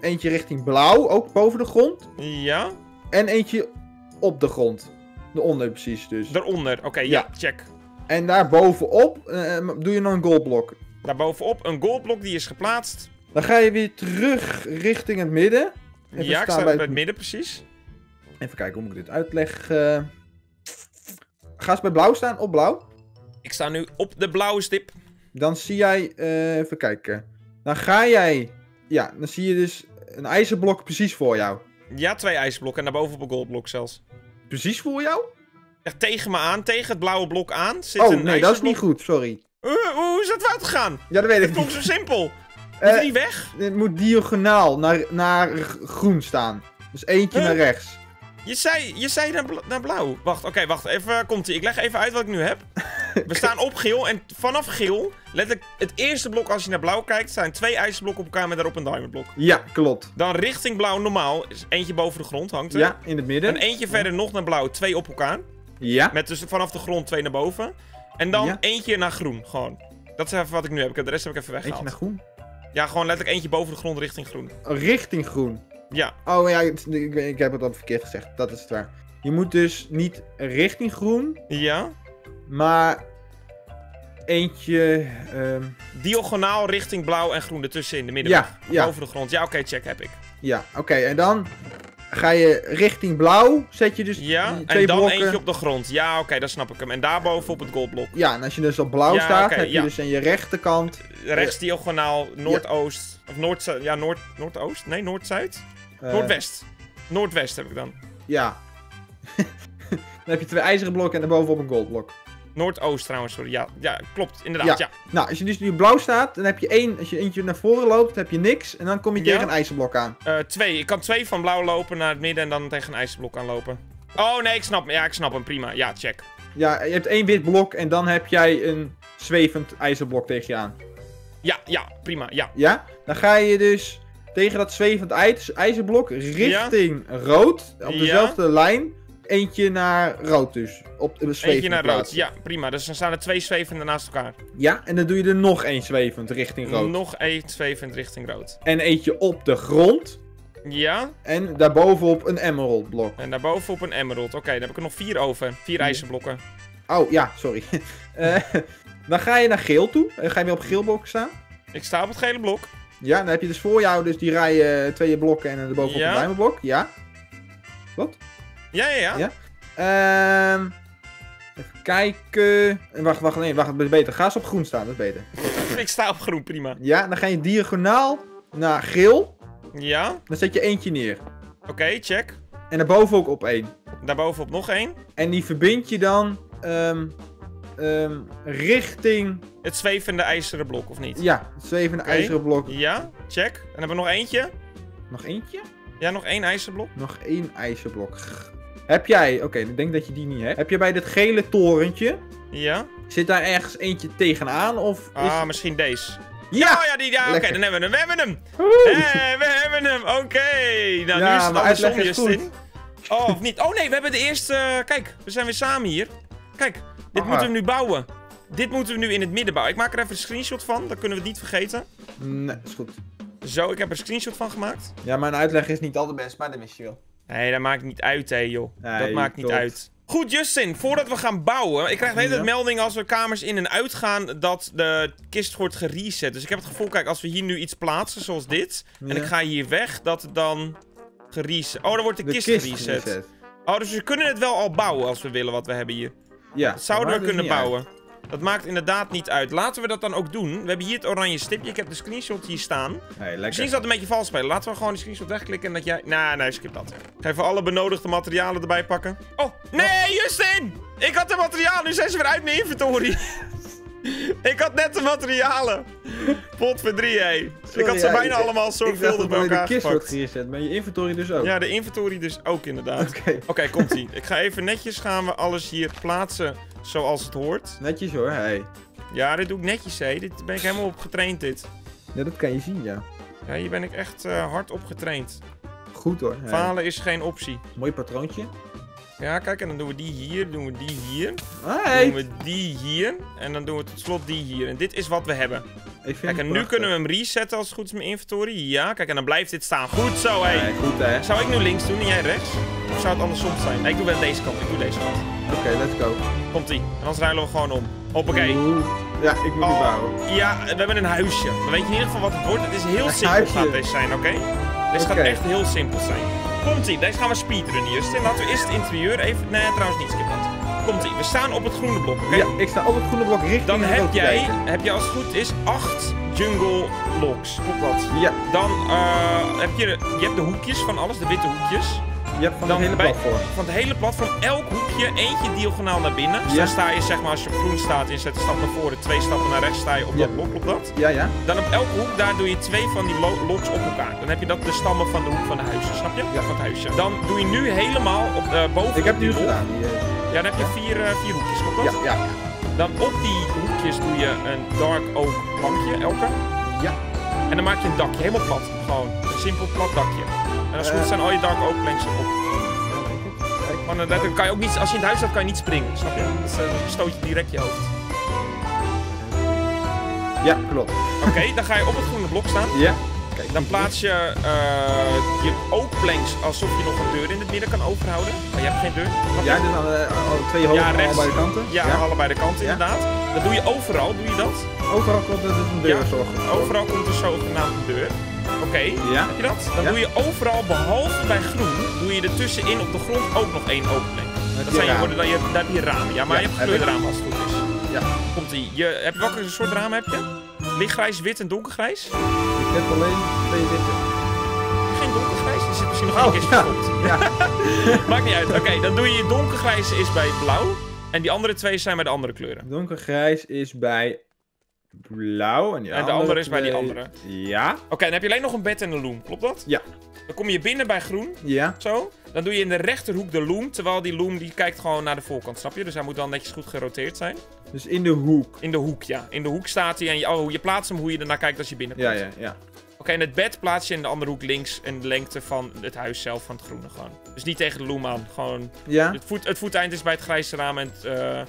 Eentje richting blauw, ook boven de grond. Ja. En eentje op de grond. Daaronder precies dus. Daaronder, oké, okay, ja. ja, check. En daarbovenop uh, doe je nog een goldblok. Daarbovenop een goldblok, die is geplaatst. Dan ga je weer terug richting het midden. Even ja, ik sta bij het... het midden precies. Even kijken, hoe moet ik dit uitleggen? Ga eens bij blauw staan, op blauw. Ik sta nu op de blauwe stip. Dan zie jij... Uh, even kijken. Dan ga jij... Ja, dan zie je dus een ijzerblok precies voor jou. Ja, twee ijzerblokken. En daarboven op een goldblok zelfs. Precies voor jou? Ja, tegen me aan. Tegen het blauwe blok aan. Zit oh, een nee, ijzerblok. Dat is niet goed. Sorry. Uh, hoe is dat fout gegaan? Ja, dat weet ik niet. Het komt zo simpel. Moet uh, die weg? Het moet diagonaal naar, naar groen staan. Dus eentje huh? naar rechts. Je zei, je zei naar, bla naar blauw. Wacht, oké, okay, wacht. Even komt-ie. Ik leg even uit wat ik nu heb. We staan op geel en vanaf geel, letterlijk het eerste blok als je naar blauw kijkt, zijn twee ijzerblokken op elkaar met daarop een diamondblok. Ja, klopt. Dan richting blauw normaal, dus eentje boven de grond hangt er. Ja, in het midden. En eentje verder nog naar blauw, twee op elkaar. Ja. Met dus vanaf de grond twee naar boven. En dan ja. eentje naar groen, gewoon. Dat is even wat ik nu heb. De rest heb ik even weggehaald. Eentje naar groen? Ja, gewoon letterlijk eentje boven de grond richting groen. Richting groen? Ja. Oh ja, ik, ik, ik heb het al verkeerd gezegd. Dat is het waar. Je moet dus niet richting groen. Ja. Maar eentje... Um... Diagonaal richting blauw en groen ertussen in de midden. Ja, ja. Boven de grond. Ja, oké, okay, check heb ik. Ja, oké. Okay, en dan ga je richting blauw. Zet je dus ja, twee en dan blokken. Eentje op de grond. Ja, oké, okay, dat snap ik hem. En daarboven op het goldblok. Ja, en als je dus op blauw ja, staat, okay, heb ja. je dus aan je rechterkant... Rechts diagonaal, noordoost... Ja. Of noord... Ja, noord, noordoost? Nee, noord-zuid? Uh... Noordwest. Noordwest heb ik dan. Ja. Dan heb je twee ijzeren blokken en daarbovenop een goldblok. Noordoost trouwens, sorry. Ja, ja klopt. Inderdaad, ja. ja. Nou, als je dus nu blauw staat, dan heb je één. Als je eentje naar voren loopt, heb je niks. En dan kom je ja. tegen een ijzerblok aan. Uh, twee. Ik kan twee van blauw lopen naar het midden en dan tegen een ijzerblok aanlopen. Oh, nee, ik snap hem. Ja, ik snap hem. Prima. Ja, check. Ja, je hebt één wit blok en dan heb jij een zwevend ijzerblok tegen je aan. Ja, ja. Prima, ja. Ja? Dan ga je dus tegen dat zwevend ij ijzerblok richting ja. rood. Op dezelfde ja. lijn. Eentje naar rood dus. Op de zwevende Eentje naar plaats. rood, ja, prima. Dus dan staan er twee zwevende naast elkaar. Ja, en dan doe je er nog één zwevend richting rood. Nog één zwevend richting rood. En eentje op de grond. Ja. En daarbovenop een emerald blok. En daarbovenop een emerald. Oké, okay, dan heb ik er nog vier over. Vier nee. ijzerblokken. Oh, ja, sorry. uh, dan ga je naar geel toe. En ga je weer op geel blok staan. Ik sta op het gele blok. Ja, dan heb je dus voor jou dus die rijen twee blokken en daarbovenop ja. een diamondblok. Ja. Wat? Ja, ja, ja. ja? Um, even kijken. Wacht, wacht, nee, wacht, dat is beter. Ga eens op groen staan, dat is beter. Ik sta op groen, prima. Ja, dan ga je diagonaal naar geel. Ja. Dan zet je eentje neer. Oké, okay, check. En daarboven ook op één. Daarboven op nog één. En die verbind je dan um, um, richting... Het zwevende ijzeren blok, of niet? Ja, het zwevende okay. ijzeren blok. Ja, check. En dan hebben we nog eentje. Nog eentje? Ja, nog één ijzerblok. Nog één ijzerblok. Heb jij, oké, okay, ik denk dat je die niet hebt. Heb je bij dit gele torentje... Ja? Zit daar ergens eentje tegenaan, of... Ah, is... misschien deze. Ja! Oh ja, die, ja, oké, okay, dan hebben we hem. We hebben hem! Hey, we hebben hem, oké. Okay. Nou, ja, nu is het andersom, Justin. Oh, of niet? Oh nee, we hebben de eerste... Uh, kijk, we zijn weer samen hier. Kijk, dit Aha. moeten we nu bouwen. Dit moeten we nu in het midden bouwen. Ik maak er even een screenshot van, dan kunnen we het niet vergeten. Nee, is goed. Zo, ik heb er een screenshot van gemaakt. Ja, mijn uitleg is niet altijd best, maar dat mis je wel. Nee, dat maakt niet uit, hé, joh. Nee, dat maakt niet tot. uit. Goed, Justin, voordat we gaan bouwen... Ik krijg de hele tijd melding als we kamers in en uit gaan... dat de kist wordt gereset. Dus ik heb het gevoel, kijk, als we hier nu iets plaatsen, zoals dit... Ja. En ik ga hier weg, dat het dan gereset... Oh, dan wordt de, de kist, kist gereset. Reset. Oh, dus we kunnen het wel al bouwen als we willen wat we hebben hier. Ja. Dat zouden dat we kunnen bouwen. Uit. Dat maakt inderdaad niet uit. Laten we dat dan ook doen. We hebben hier het oranje stipje. Ik heb de screenshot hier staan. Hey, misschien is dat een beetje vals spelen. Laten we gewoon die screenshot wegklikken en dat jij... Nee, nee, skip dat. Ga even alle benodigde materialen erbij pakken. Oh, nee, Justin! Ik had de materialen. Nu zijn ze weer uit mijn inventory. Ik had net de materialen. Pot voor drie, hé. Sorry, ik had ze ja, bijna ik, allemaal zorgvuldig bij elkaar gepakt. Ik dacht dat je de kist wordt gezet, maar je inventory dus ook. Ja, de inventory dus ook inderdaad. Oké, okay. Oké, okay, komt-ie. Ik ga even netjes gaan we alles hier plaatsen zoals het hoort. Netjes hoor, hé. Hey. Ja, dit doe ik netjes, hé. Dit ben ik helemaal op getraind, dit. Ja, dat kan je zien, ja. Ja, hier ben ik echt uh, hard op getraind. Goed hoor. Hey. Falen is geen optie. Mooi patroontje. Ja, kijk, en dan doen we die hier, doen we die hier, right. doen we die hier, en dan doen we tot slot die hier. En dit is wat we hebben. Ik vind kijk, en nu kunnen we hem resetten als het goed is met mijn inventory. Ja, kijk, en dan blijft dit staan. Goed zo, hé. Hey. Goed, hè. Zou ik nu links doen en jij rechts? Of zou het andersom zijn? Nee, ik doe wel deze kant, ik doe deze kant. Oké, okay, let's go. Komt-ie. En dan ruilen we gewoon om. Hoppakee. Ja, ik moet oh, bouwen. Ja, we hebben een huisje. Dan weet je in ieder geval wat het wordt. Het is heel simpel huisje. gaat deze zijn, oké? Okay? Deze okay. gaat echt heel simpel zijn. Komt-ie, deze gaan we speedrunnen, Justin. Laten we eerst het interieur even... Nee, trouwens niet, skip dat. komt ie. We staan op het groene blok, oké? Okay? Ja, ik sta op het groene blok richting dan de heb jij, kijken. heb je als het goed is acht jungle blocks. Klopt dat? Ja. Dan uh, heb je, de, je hebt de hoekjes van alles, de witte hoekjes. Ja, van het hele platform. Van het hele platform, elk hoekje, eentje diagonaal naar binnen. Dus ja. Dan sta je, zeg maar, als je op groen staat, je zet een stap naar voren, twee stappen naar rechts, sta je op ja. dat blok, op dat. Ja, ja. Dan op elke hoek, daar doe je twee van die loks op elkaar. Dan heb je dat de stammen van de hoek van de huizen, snap je? Ja. Van het huisje. Dan doe je nu helemaal op uh, boven. Ik heb nu gedaan. Die, uh, ja, dan heb je vier, uh, vier hoekjes, klopt dat? Ja, ja. Dan op die hoekjes doe je een dark oak plankje, elke. Ja. En dan maak je een dakje, helemaal plat. Gewoon een simpel plat dakje. En als het goed zijn al je dark oak planks op. Maar dan kan je ook niet, als je in het huis staat kan je niet springen, snap je? Dus, uh, dan stoot je direct je hoofd. Ja, klopt. Oké, okay, dan ga je op het groene blok staan. Ja. Okay, dan plaats je uh, je oak planks alsof je nog een deur in het midden kan overhouden. Maar je hebt geen deur. Ja, dus dan uh, alle twee hoofden ja, aan allebei de kanten. Ja, ja. Aan allebei de kanten ja. inderdaad. Dat doe je overal, doe je dat? Overal komt er dus een deur. Ja. Zorgen. Overal komt er zogenaamd een deur. Oké, okay, ja. heb je dat? Dan ja. doe je overal, behalve bij groen, doe je er tussenin op de grond ook nog één opening. Dat, dat zijn je worden, dat je, daar heb je ramen. Ja, maar ja, je hebt gekleurde ramen als het goed is. Ja. Komt ie. Je, heb, welke soort ramen heb je? Lichtgrijs, wit en donkergrijs? Ik heb alleen twee witte. Geen donkergrijs? Er zit misschien nog één oh, keer ja. ja. Maakt niet uit. Oké, okay, dan doe je je donkergrijs is bij blauw. En die andere twee zijn bij de andere kleuren. Donkergrijs is bij... blauw en, en de andere, andere is bij die andere. Ja. Oké, okay, dan heb je alleen nog een bed en een loom, klopt dat? Ja. Dan kom je binnen bij groen. Ja. Zo. Dan doe je in de rechterhoek de loom, terwijl die loom die kijkt gewoon naar de voorkant, snap je? Dus hij moet dan netjes goed geroteerd zijn. Dus in de hoek. In de hoek, ja. In de hoek staat hij en je, oh, je plaatst hem hoe je ernaar kijkt als je binnenkomt. Ja, ja, ja. Oké, okay, en het bed plaats je in de andere hoek links en de lengte van het huis zelf, van het groene gewoon. Dus niet tegen de loom aan, gewoon... Ja. Het, voet, het voeteind is bij het grijze raam en het uh,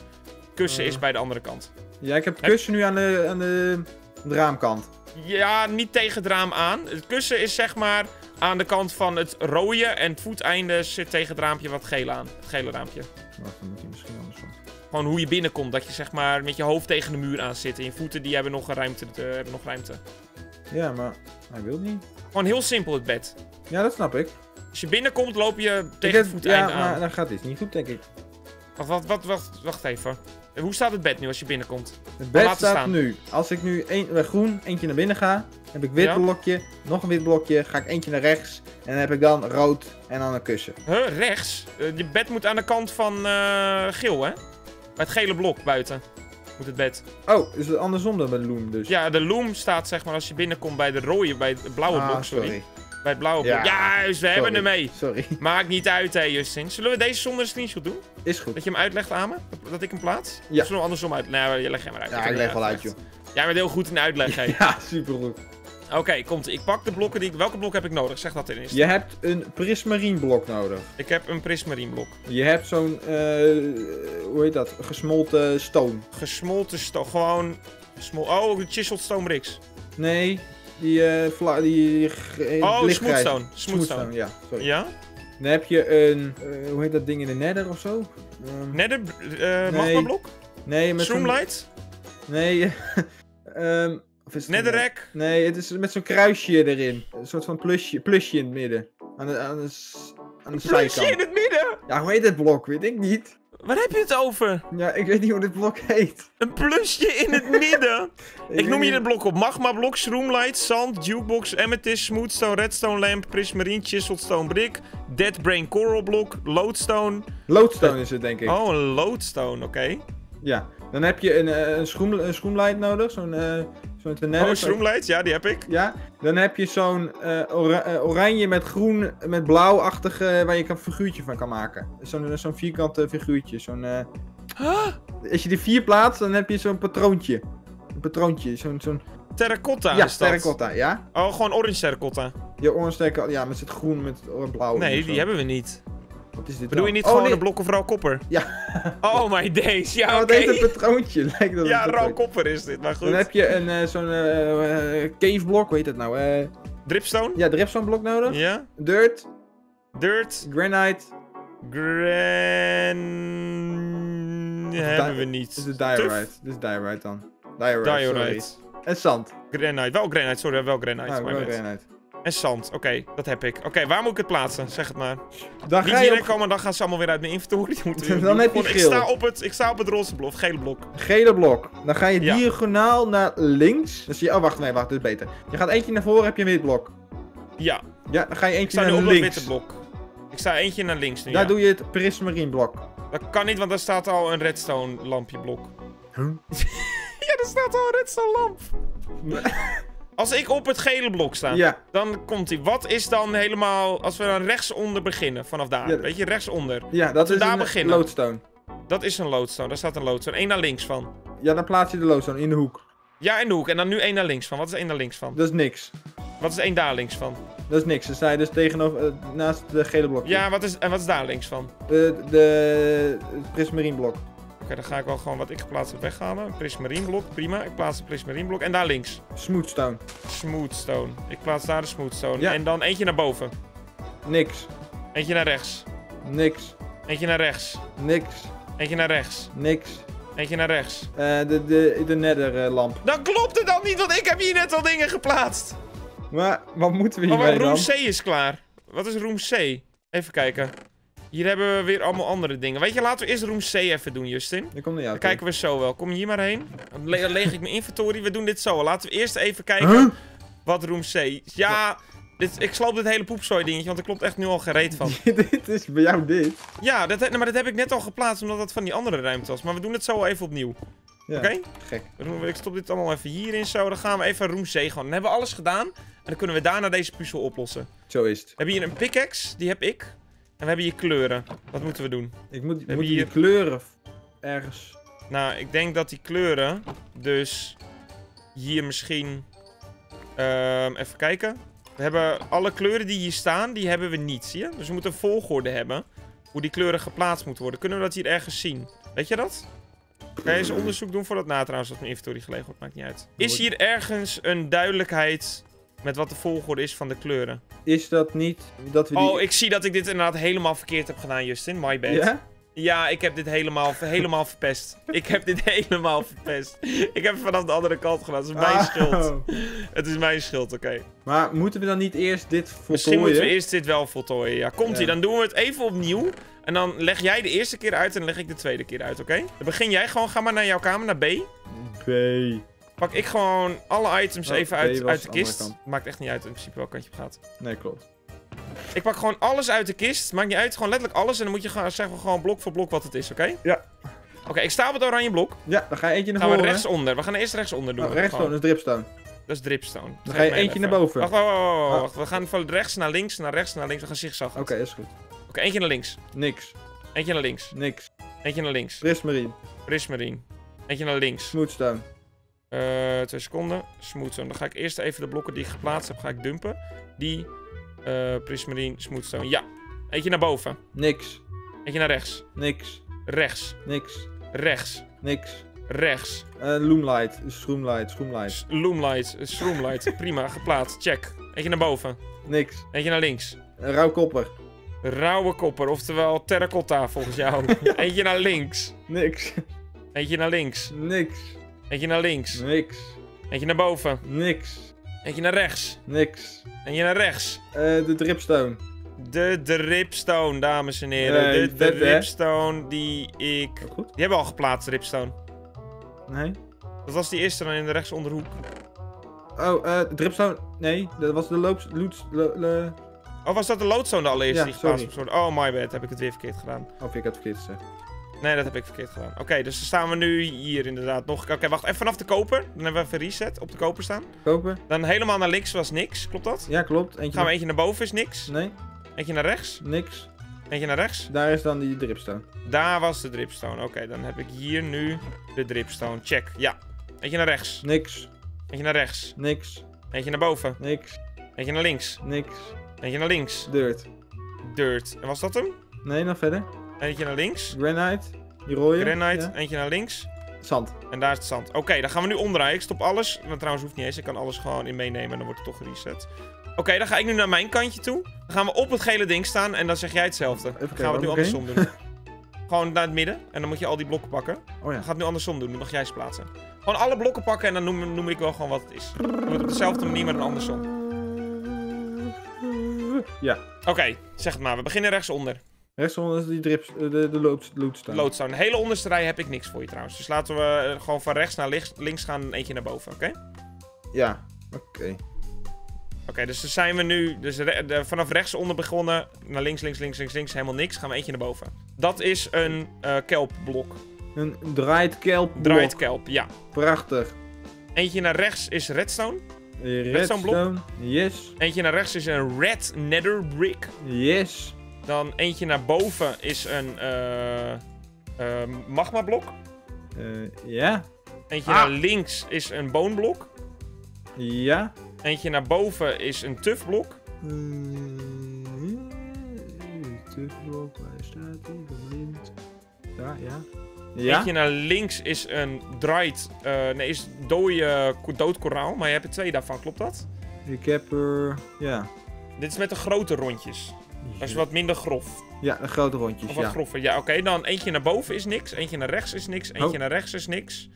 kussen uh. is bij de andere kant. Ja, ik heb het kussen nu aan de, aan de, de raamkant. Ja, niet tegen het raam aan. Het kussen is zeg maar aan de kant van het rode en het voeteinde zit tegen het raampje wat geel aan. Het gele raampje. Wacht, dan moet je misschien andersom. Gewoon hoe je binnenkomt, dat je zeg maar met je hoofd tegen de muur aan zit en je voeten die hebben nog ruimte. Uh, hebben nog ruimte. Ja, maar hij wil niet. Gewoon heel simpel het bed. Ja, dat snap ik. Als je binnenkomt loop je tegen het voeteinde aan. Ja, maar dan gaat dit niet goed, denk ik. Wacht, wacht, wacht, wacht, wacht even. Hoe staat het bed nu als je binnenkomt? Het bed staat staan. nu. Als ik nu een, bij groen eentje naar binnen ga, heb ik wit ja. blokje, nog een wit blokje, ga ik eentje naar rechts en dan heb ik dan rood en dan een kussen. Huh, rechts? Uh, je bed moet aan de kant van uh, geel, hè? Bij het gele blok buiten moet het bed. Oh, is het andersom dan bij de loom dus? Ja, de loom staat zeg maar als je binnenkomt bij de rode, bij het blauwe ah, blok, sorry. sorry. Bij het blauwe ja. blok. Ja, juist, we sorry. hebben hem mee. Sorry. Maakt niet uit, hè, Justin. Zullen we deze zonder een screenshot doen? Is goed. Dat je hem uitlegt aan me? Dat ik hem plaats? Ja. Of zullen we andersom uit? Nee, je legt hem maar uit. Ja, ik, ik leg wel uit, joh. Jij bent heel goed in uitleggen. He. Ja, supergoed. Oké, okay, komt. Ik pak de blokken die ik... Welke blok heb ik nodig? Zeg dat erin. Je hebt een prismarine blok nodig. Ik heb een prismarine blok. Je hebt zo'n... Uh, hoe heet dat? Gesmolten stone. Gesmolten stone. Gewoon... Smol oh, chiseled stone bricks. Nee... Die, uh, vla die uh, oh, smoothstone. Smoothstone, ja. Sorry. Ja? Dan heb je een, uh, hoe heet dat ding in de nether of zo? Um, nether? Uh, magma blok? Nee, met Shroomlight? Nee, um, of is het netherrack? Een... Nee, het is met zo'n kruisje erin. Een soort van plusje, plusje in het midden. Aan de, aan de, aan de zijkant. Plusje in het midden? Ja, hoe heet dat blok? Weet ik niet. Waar heb je het over? Ja, ik weet niet hoe dit blok heet. Een plusje in het midden? ik, ik noem je de blok op. Magma blok, shroomlight, zand, jukebox, amethyst, smoothstone, redstone lamp, prismarine, chiseled stone brick, dead brain coral blok, lodestone. Lodestone uh, is het denk ik. Oh, een lodestone, oké. Okay. Ja, dan heb je een, uh, een, schroom, een schroomlight nodig, zo'n... Uh, zo oh, een schroomlight, ja, die heb ik. Ja, dan heb je zo'n uh, ora uh, oranje met groen, met blauwachtige, uh, waar je een figuurtje van kan maken. Zo'n zo'n vierkante figuurtje, zo'n... Uh... Huh? Als je die vier plaatst, dan heb je zo'n patroontje. Een patroontje, zo'n... zo'n terracotta ja, is dat? Terracotta, ja. Oh, gewoon orange terracotta. Ja, orange terracotta, ja, met het groen, met het blauw. Nee, die hebben we niet. Wat is dit bedoel dan? je niet oh, gewoon nee. een blok of rauw kopper? Ja. Oh my days, ja oké. Okay. Oh, dit is een patroontje. Lijkt dat ja, rauw kopper is dit, maar goed. Dan heb je een uh, zo'n uh, uh, cave blok, hoe heet dat nou? Uh, dripstone? Ja, dripstone blok nodig. Ja. Dirt. Dirt. Granite. Gran... hebben we niet. Dit is diorite. Dit is diorite dan. Diorite, diorite. Sorry. En zand. Granite, wel granite, sorry, wel granite. Nou, wel granite. En zand. Oké, okay, dat heb ik. Oké, okay, waar moet ik het plaatsen? Zeg het maar. Dan niet ga je op... komen, dan gaan ze allemaal weer uit mijn inventory. Moeten dan heb je geel. Ik sta op het, ik sta op het roze blok, gele blok. Gele blok. Dan ga je ja. diagonaal naar links. Dan zie je... Oh, wacht, nee, wacht, dit is beter. Je gaat eentje naar voren, heb je een wit blok. Ja. Ja, dan ga je eentje naar links. Ik sta nu op het witte blok. Ik sta eentje naar links nu, Daar ja. doe je het prismarine blok. Dat kan niet, want daar staat al een redstone lampje blok. Huh? Ja, daar staat al een redstone lamp. Als ik op het gele blok sta, ja. dan komt hij. Wat is dan helemaal... Als we dan rechtsonder beginnen, vanaf daar. Ja. Weet je, rechtsonder. Ja, dat is daar een loodstone. Dat is een loodstone. Daar staat een loodstone. Eén naar links van. Ja, dan plaats je de loodstone in de hoek. Ja, in de hoek. En dan nu één naar links van. Wat is één naar links van? Dat is niks. Wat is één daar links van? Dat is niks. Dan sta je dus tegenover, uh, naast de gele blok. Ja, wat is, en wat is daar links van? De, de prismarine blok. Oké, okay, dan ga ik wel gewoon wat ik geplaatst heb weghalen. Een prismarine blok, prima. Ik plaats een prismarine blok. En daar links. Smoothstone. Smoothstone. Ik plaats daar de smoothstone. Ja. En dan eentje naar boven. Niks. Eentje naar rechts. Niks. Eentje naar rechts. Niks. Eentje naar rechts. Niks. Eentje naar rechts. Uh, de, de, de nether lamp. Dan klopt het dan niet, want ik heb hier net al dingen geplaatst. Maar wat moeten we hiermee oh, dan? Room C is klaar. Wat is room C? Even kijken. Hier hebben we weer allemaal andere dingen. Weet je, laten we eerst room C even doen, Justin. Dan, komt dan kijken we zo wel. Kom hier maar heen. Dan le leeg ik mijn inventory. We doen dit zo. Laten we eerst even kijken huh? wat room C is. Ja, dit, ik sloop dit hele poepzooi dingetje, want er klopt echt nu al gereed van. Dit is bij jou dit. Ja, dat, maar dat heb ik net al geplaatst, omdat dat van die andere ruimte was. Maar we doen het zo even opnieuw. Ja, oké? Gek. Ik stop dit allemaal even hierin zo. Dan gaan we even room C gewoon. Dan hebben we alles gedaan. En dan kunnen we daarna deze puzzel oplossen. Zo is het. We hebben hier een pickaxe. Die heb ik. En we hebben hier kleuren. Wat moeten we doen? Ik moet, we moet hier... die kleuren ergens... Nou, ik denk dat die kleuren... Dus... Hier misschien... Um, even kijken. We hebben alle kleuren die hier staan, die hebben we niet. Zie je? Dus we moeten een volgorde hebben. Hoe die kleuren geplaatst moeten worden. Kunnen we dat hier ergens zien? Weet je dat? Kan je eens onderzoek doen voor dat na trouwens, dat mijn inventory gelegen wordt. Maakt niet uit. Is hier ergens een duidelijkheid... Met wat de volgorde is van de kleuren. Is dat niet dat we die... Oh, ik zie dat ik dit inderdaad helemaal verkeerd heb gedaan, Justin. My bad. Ja? Ja, ik heb dit helemaal, helemaal verpest. Ik heb dit helemaal verpest. Ik heb het vanaf de andere kant gedaan. Het is mijn oh. schuld. Het is mijn schuld, oké. Okay. Maar moeten we dan niet eerst dit voltooien? Misschien moeten we eerst dit wel voltooien, ja. Komt-ie, ja. dan doen we het even opnieuw. En dan leg jij de eerste keer uit en dan leg ik de tweede keer uit, oké? Okay? Dan begin jij gewoon, ga maar naar jouw kamer, naar B. B... Pak ik gewoon alle items oh, even uit, uit de kist. Maakt echt niet uit in principe welk kantje op gaat. Nee, klopt. Ik pak gewoon alles uit de kist. Maakt niet uit, gewoon letterlijk alles. En dan moet je gewoon, zeggen we gewoon blok voor blok wat het is, oké? Okay? Ja. Oké, okay, ik sta op het oranje blok. Ja, dan ga je eentje naar boven. Gaan we rechtsonder. We gaan eerst rechtsonder doen. Oh, rechtsonder is dripstone. Dat is dripstone. Dan ga je eentje naar boven. Wacht, wacht, wacht, wacht. We gaan van rechts naar links, naar rechts, naar links. We gaan zigzag. Oké, okay, is goed. Oké, okay, eentje naar links. Niks. Eentje naar links. Niks. Eentje naar links. Prismarine. Prismarine. Eentje naar links. Smoothstone. Uh, twee seconden. Smoothstone. Dan ga ik eerst even de blokken die ik geplaatst heb, ga ik dumpen. Die, uh, prismarine, smoothstone. Ja. Eentje naar boven. Niks. Eentje naar rechts. Niks. Rechts. Niks. Rechts. Niks. Rechts. Uh, loomlight. Shroomlight. Shroomlight. Loomlight. Shroomlight. Prima. Geplaatst. Check. Eentje naar boven. Niks. Eentje naar links. Uh, rauw kopper. Rauwe kopper. Oftewel terracotta volgens jou. Ja. Eentje naar links. Niks. Eentje naar links. Niks. Eentje naar links. Niks. Eentje naar boven. Niks. Eentje naar rechts. Niks. Eentje naar rechts. Uh, de dripstone. De dripstone, dames en heren. Nee, de de dripstone he? die ik... Oh, goed. Die hebben we al geplaatst, dripstone. Nee. Dat was die eerste dan in de rechtsonderhoek. Oh, uh, dripstone... Nee, dat was de loops... loops lo, lo... Oh, was dat de loodstone allereerst ja, die geplaatst wordt? Oh my bad, heb ik het weer verkeerd gedaan. Of ik had het verkeerd gezegd. Nee, dat heb ik verkeerd gedaan. Oké, okay, dus dan staan we nu hier inderdaad nog. Oké, okay, wacht. Even vanaf de koper. Dan hebben we even reset. Op de koper staan. Koper. Dan helemaal naar links was niks. Klopt dat? Ja, klopt. Eentje Gaan we eentje naar boven is niks. Nee. Eentje naar rechts. Niks. Eentje naar rechts. Daar is dan die dripstone. Daar was de dripstone. Oké, okay, dan heb ik hier nu de dripstone. Check. Ja. Eentje naar rechts. Niks. Eentje naar rechts. Niks. Eentje naar boven. Niks. Eentje naar links. Niks. Eentje naar links. Dirt. Dirt. En was dat hem? Nee, nog verder. Eentje naar links. Granite. Die rode. Granite. Ja. Eentje naar links. Zand. En daar is het zand. Oké, okay, dan gaan we nu omdraaien. Ik stop alles. Maar trouwens hoeft niet eens. Ik kan alles gewoon in meenemen en dan wordt het toch gereset. Oké, okay, dan ga ik nu naar mijn kantje toe. Dan gaan we op het gele ding staan en dan zeg jij hetzelfde. Dan gaan we het nu andersom doen. Gewoon naar het midden. En dan moet je al die blokken pakken. Oh ja. Dan gaat het nu andersom doen. Dan mag jij ze plaatsen. Gewoon alle blokken pakken en dan noem, noem ik wel gewoon wat het is. We doen het op dezelfde manier, maar dan andersom. Ja. Oké, okay, zeg het maar. We beginnen rechtsonder. Rechtsonder is die drips, de, de loods, loodstaan. Loodstaan. De hele onderste rij heb ik niks voor je trouwens. Dus laten we gewoon van rechts naar links, links gaan en eentje naar boven, oké? Okay? Ja, oké. Okay. Oké, okay, dus dan zijn we nu dus re de, vanaf rechtsonder begonnen, naar links, links, links, links, links, helemaal niks. Gaan we eentje naar boven. Dat is een uh, kelpblok. Een draait kelpblok. Draait kelp, ja. Prachtig. Eentje naar rechts is redstone. Redstone, redstone blok. Yes. Eentje naar rechts is een red nether brick. Yes. Dan eentje naar boven is een uh, uh, magma blok. Ja. Uh, yeah. Eentje ah. naar links is een bone blok. Ja. Eentje naar boven is een tuf blok. Mm, tuf blok, waar staat die? Blind. Daar, ja. Ja? Eentje naar links is een dried, uh, nee, is dode, uh, dood koraal, maar je hebt er twee daarvan, klopt dat? Ik heb er, uh, ja. Dit is met de grote rondjes. Dat is wat minder grof. Ja, de grote rondjes, of wat ja. groffer, ja, oké. Okay. Dan eentje naar boven is niks, eentje naar rechts is niks, eentje oh. naar rechts is niks.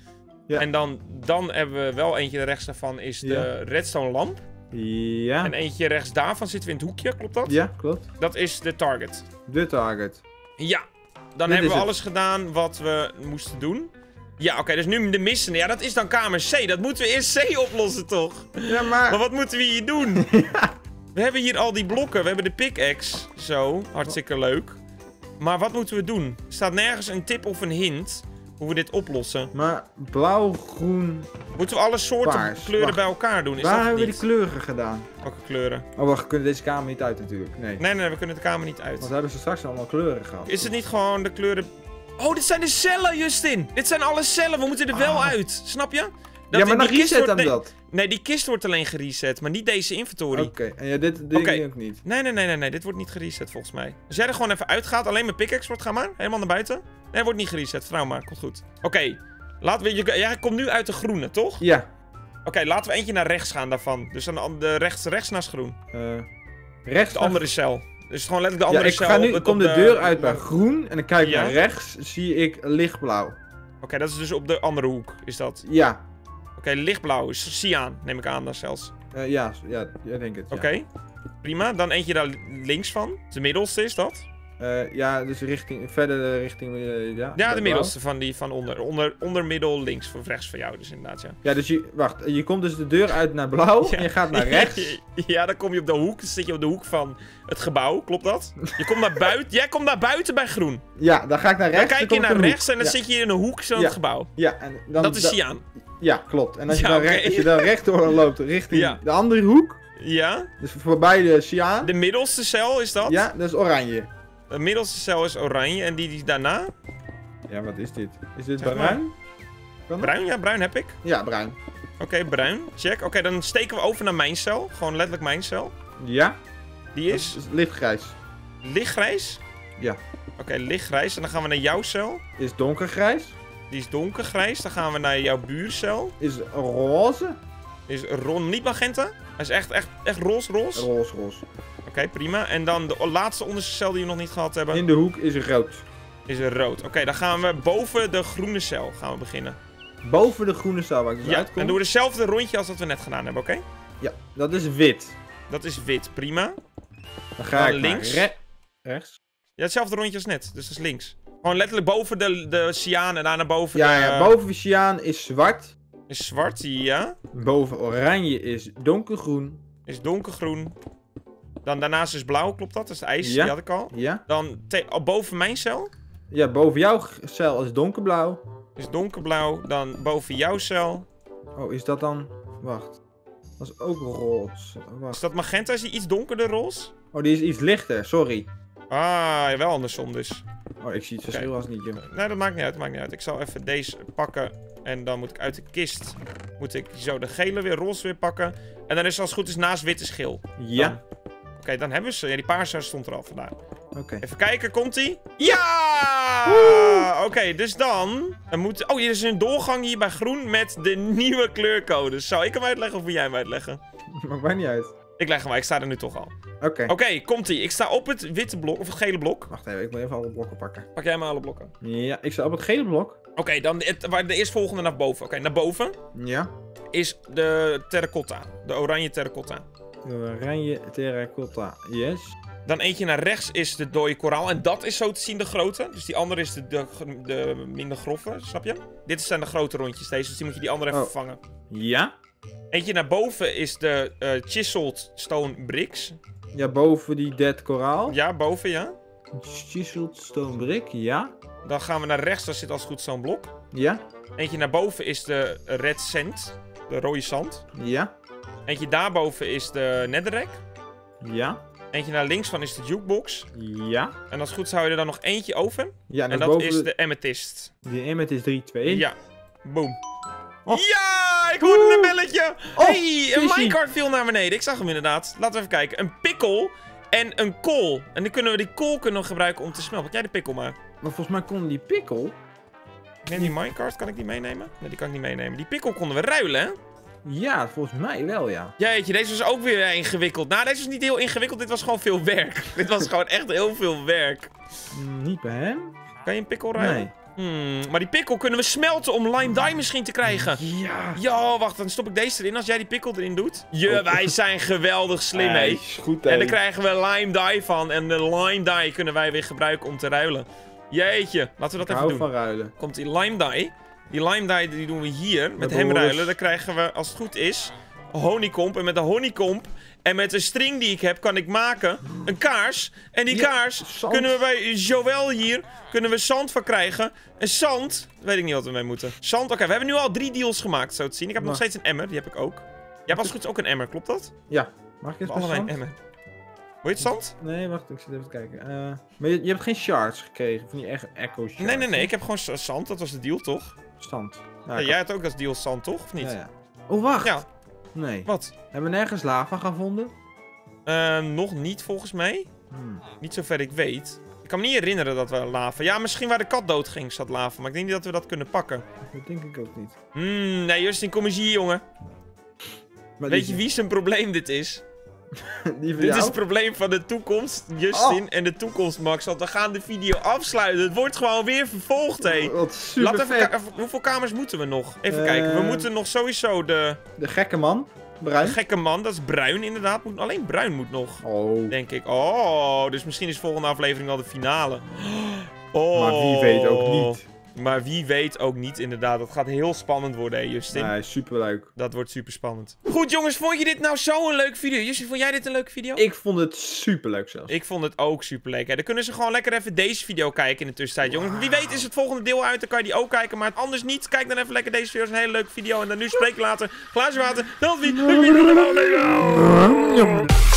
Ja. En dan, dan hebben we wel eentje rechts daarvan, is de ja. redstone lamp. Ja. En eentje rechts daarvan zitten we in het hoekje, klopt dat? Ja, klopt. Dat is de target. De target. Ja. Dan dit hebben we alles het. gedaan wat we moesten doen. Ja, oké, okay, dus nu de missen. Ja, dat is dan kamer C. Dat moeten we eerst C oplossen, toch? Ja, maar... Maar wat moeten we hier doen? Ja. We hebben hier al die blokken. We hebben de pickaxe. Zo, hartstikke leuk. Maar wat moeten we doen? Er staat nergens een tip of een hint hoe we dit oplossen. Maar blauw, groen... Moeten we alle soorten paars. kleuren wacht. bij elkaar doen? Is Waar dat hebben niet? we die kleuren gedaan? Welke kleuren? Oh, wacht, we kunnen deze kamer niet uit natuurlijk. Nee, nee, nee, we kunnen de kamer niet uit. Want we hebben ze straks allemaal kleuren gehad. Is het niet gewoon de kleuren... Oh, dit zijn de cellen, Justin! Dit zijn alle cellen, we moeten er ah. wel uit. Snap je? Dat ja, maar dan reset wordt... hem dat. Nee, die kist wordt alleen gereset, maar niet deze inventory. Oké, okay. en ja, dit, dit okay. ook niet. Nee, nee, nee, nee, nee, dit wordt niet gereset volgens mij. Als jij er gewoon even uitgaat, alleen mijn pickaxe wordt, ga maar. Helemaal naar buiten. Nee, wordt niet gereset. Trouw maar, komt goed. Oké, okay, laten we... Jij ja, komt nu uit de groene, toch? Ja. Oké, okay, laten we eentje naar rechts gaan daarvan. Dus dan de rechts, rechts naast groen. Uh, rechts de andere naar... cel. Dus gewoon letterlijk de andere ja, ik cel. Ga nu, op, ik kom de, de deur uit bij groen en dan kijk ik ja. naar rechts, zie ik lichtblauw. Oké, okay, dat is dus op de andere hoek, is dat? Ja. Oké, okay, lichtblauw is cyaan, neem ik aan, daar zelfs. Uh, ja, ja, ik denk het. Ja. Oké, okay, prima. Dan eentje daar links van. De middelste is dat. Uh, ja, dus richting, verder richting, uh, ja. Ja, de middelste van die van onder. onder. Onder, middel, links, of rechts van jou dus inderdaad, ja. Ja, dus je, wacht, je komt dus de deur uit naar blauw ja. en je gaat naar rechts. Ja, dan kom je op de hoek, dan zit je op de hoek van het gebouw, klopt dat? Je komt naar buiten, jij komt naar buiten bij groen. Ja, dan ga ik naar rechts. Dan kijk dan je naar rechts en dan ja. zit je in een hoek van ja. het gebouw. Ja, en dan... Dat is cyaan. Ja, klopt. En als je, ja, dan, okay. als je dan rechtdoor loopt richting ja. de andere hoek. Ja. Dus voorbij de cyaan. De middelste cel is dat. Ja, dat is oranje. De middelste cel is oranje en die, die daarna... Ja, wat is dit? Is dit zeg bruin? Bruin, ja, bruin heb ik. Ja, bruin. Oké, okay, bruin. Check. Oké, okay, dan steken we over naar mijn cel. Gewoon letterlijk mijn cel. Ja. Die is... is lichtgrijs. Lichtgrijs? Ja. Oké, okay, lichtgrijs. En dan gaan we naar jouw cel. Is donkergrijs. Die is donkergrijs. Dan gaan we naar jouw buurcel. Is roze. Is ron niet magenta. Hij is echt, echt, echt roze, roze. Roze, roze. Oké, okay, prima. En dan de laatste onderste cel die we nog niet gehad hebben. In de hoek is er rood. Is er rood. Oké, okay, dan gaan we boven de groene cel gaan we beginnen. Boven de groene cel waar ik dus ja, uitkom. En doen we hetzelfde rondje als dat we net gedaan hebben, oké? Okay? Ja, dat is wit. Dat is wit, prima. Dan ga dan ik links. Re rechts. Ja, hetzelfde rondje als net, dus dat is links. Gewoon letterlijk boven de, de cyaan en daarna boven ja, de... Ja, boven de cyaan is zwart. Is zwart, ja. Boven oranje is donkergroen. Is donkergroen. Dan daarnaast is blauw, klopt dat? Dat is het ijs, ja. die had ik al. Ja. Dan oh, boven mijn cel. Ja, boven jouw cel is donkerblauw. Is donkerblauw. Dan boven jouw cel. Oh, is dat dan... Wacht. Dat is ook roze. Wacht. Is dat magenta? Is die iets donkerder roze? Oh, die is iets lichter, sorry. Ah, wel andersom dus. Oh, ik zie het verschil okay. als niet, joh. Nee, dat maakt niet uit, dat maakt niet uit. Ik zal even deze pakken. En dan moet ik uit de kist... Moet ik zo de gele weer, roze weer pakken. En dan is als het goed is naast witte schil. Ja. Dan... Oké, okay, dan hebben we ze. Ja, die paarse stond er al vandaag. Oké. Okay. Even kijken, komt-ie? Ja! Oké, okay, dus dan... dan moet... Oh, hier is een doorgang hier bij groen met de nieuwe kleurcodes. Zou ik hem uitleggen of moet jij hem uitleggen? Maakt mij niet uit. Ik leg hem uit, ik sta er nu toch al. Oké. Okay. Oké, okay, komt-ie. Ik sta op het witte blok, of het gele blok. Wacht even, ik moet even alle blokken pakken. Pak jij maar alle blokken? Ja, ik sta op het gele blok. Oké, okay, dan het, waar de eerstvolgende naar boven. Oké, okay, naar boven... Ja. ...is de terracotta. De oranje terracotta. Oranje terracotta, yes. Dan eentje naar rechts is de dode koraal. En dat is zo te zien de grote. Dus die andere is de, de, de minder grove, snap je? Dit zijn de grote rondjes deze, dus die moet je die andere even oh. vervangen. Ja. Eentje naar boven is de uh, chiseled stone bricks. Ja, boven die dead koraal. Ja, boven, ja. Chiseled stone brick, ja. Dan gaan we naar rechts, daar zit als het goed zo'n blok. Ja. Eentje naar boven is de red sand, de rode zand. Ja. Eentje daarboven is de netherrack. Ja. Eentje naar links van is de jukebox. Ja. En als het goed zou je er dan nog eentje over. Ja, en, en dat is de, de amethyst. De amethyst drie twee. Ja. Boom. Oh. Ja, ik hoorde Oeh. een belletje. Oh, hey, een minecart viel naar beneden. Ik zag hem inderdaad. Laten we even kijken. Een pikkel en een kool. En dan kunnen we die kool kunnen gebruiken om te smelten. Pak jij de pikkel maar. Maar volgens mij kon die pikkel... Neem die minecart, kan ik die meenemen? Nee, die kan ik niet meenemen. Die pikkel konden we ruilen, hè? Ja, volgens mij wel, ja. Jeetje, deze was ook weer ingewikkeld. Nou, deze was niet heel ingewikkeld. Dit was gewoon veel werk. Dit was gewoon echt heel veel werk. Niet bij hem. Kan je een pikkel ruilen? Nee. Hmm, maar die pikkel kunnen we smelten om lime dye misschien te krijgen. Ja. Yo, wacht, dan stop ik deze erin als jij die pikkel erin doet. Je, oh. wij zijn geweldig slim, hé. Hey, goed, hey. En daar krijgen we lime dye van. En de lime dye kunnen wij weer gebruiken om te ruilen. Jeetje, laten we dat ik even doen. Van ruilen. Komt die lime dye. Die lime dye die doen we hier. Met, met hem ruilen. Dan krijgen we, als het goed is, honeycomb. En met de honeycomb en met de string die ik heb, kan ik maken een kaars. En die ja, kaars zand. kunnen we bij Joël hier, kunnen we zand van krijgen. En zand, weet ik niet wat we mee moeten. Zand, oké, okay, we hebben nu al drie deals gemaakt, zo te zien. Ik heb maar. nog steeds een emmer, die heb ik ook. Jij hebt als het goed is ook een emmer, klopt dat? Ja, mag ik eens allebei een emmer. Wil je het zand? Nee, wacht, ik zit even te kijken. Uh, maar je, je hebt geen shards gekregen, van die echt echo shards. Nee, nee, nee, ik heb gewoon zand, dat was de deal, toch? Zand. Ja, ja, jij had ook als deal zand, toch? Of niet? Ja, ja. Oh, wacht! Ja. Nee. Wat? Hebben we nergens lava gevonden? Uh, nog niet, volgens mij. Hmm. Niet zover ik weet. Ik kan me niet herinneren dat we lava... Ja, misschien waar de kat dood ging zat lava, maar ik denk niet dat we dat kunnen pakken. Dat denk ik ook niet. Mm, nee, Justin, kom eens hier, jongen. Maar weet je wie zijn probleem dit is? Dit jou? is het probleem van de toekomst, Justin, oh. en de toekomst, Max. Want we gaan de video afsluiten. Het wordt gewoon weer vervolgd, hé. Oh, wat super Laat even even, hoeveel kamers moeten we nog? Even uh, kijken. We moeten nog sowieso de... De gekke man. Bruin. De gekke man, dat is bruin inderdaad. Moet, alleen bruin moet nog, oh. denk ik. Oh, dus misschien is de volgende aflevering wel de finale. Oh. Maar wie weet ook niet. Maar wie weet ook niet, inderdaad. Dat gaat heel spannend worden, hè, Justin. Nee, superleuk. Dat wordt superspannend. Goed, jongens, vond je dit nou zo'n leuke video? Justin, vond jij dit een leuke video? Ik vond het superleuk zelfs. Ik vond het ook superleuk, hè. Dan kunnen ze gewoon lekker even deze video kijken in de tussentijd, wow. jongens. Wie weet is het volgende deel uit, dan kan je die ook kijken. Maar anders niet, kijk dan even lekker deze video. Het is een hele leuke video. En dan nu spreek ik later. Glaasje water. Tot wie.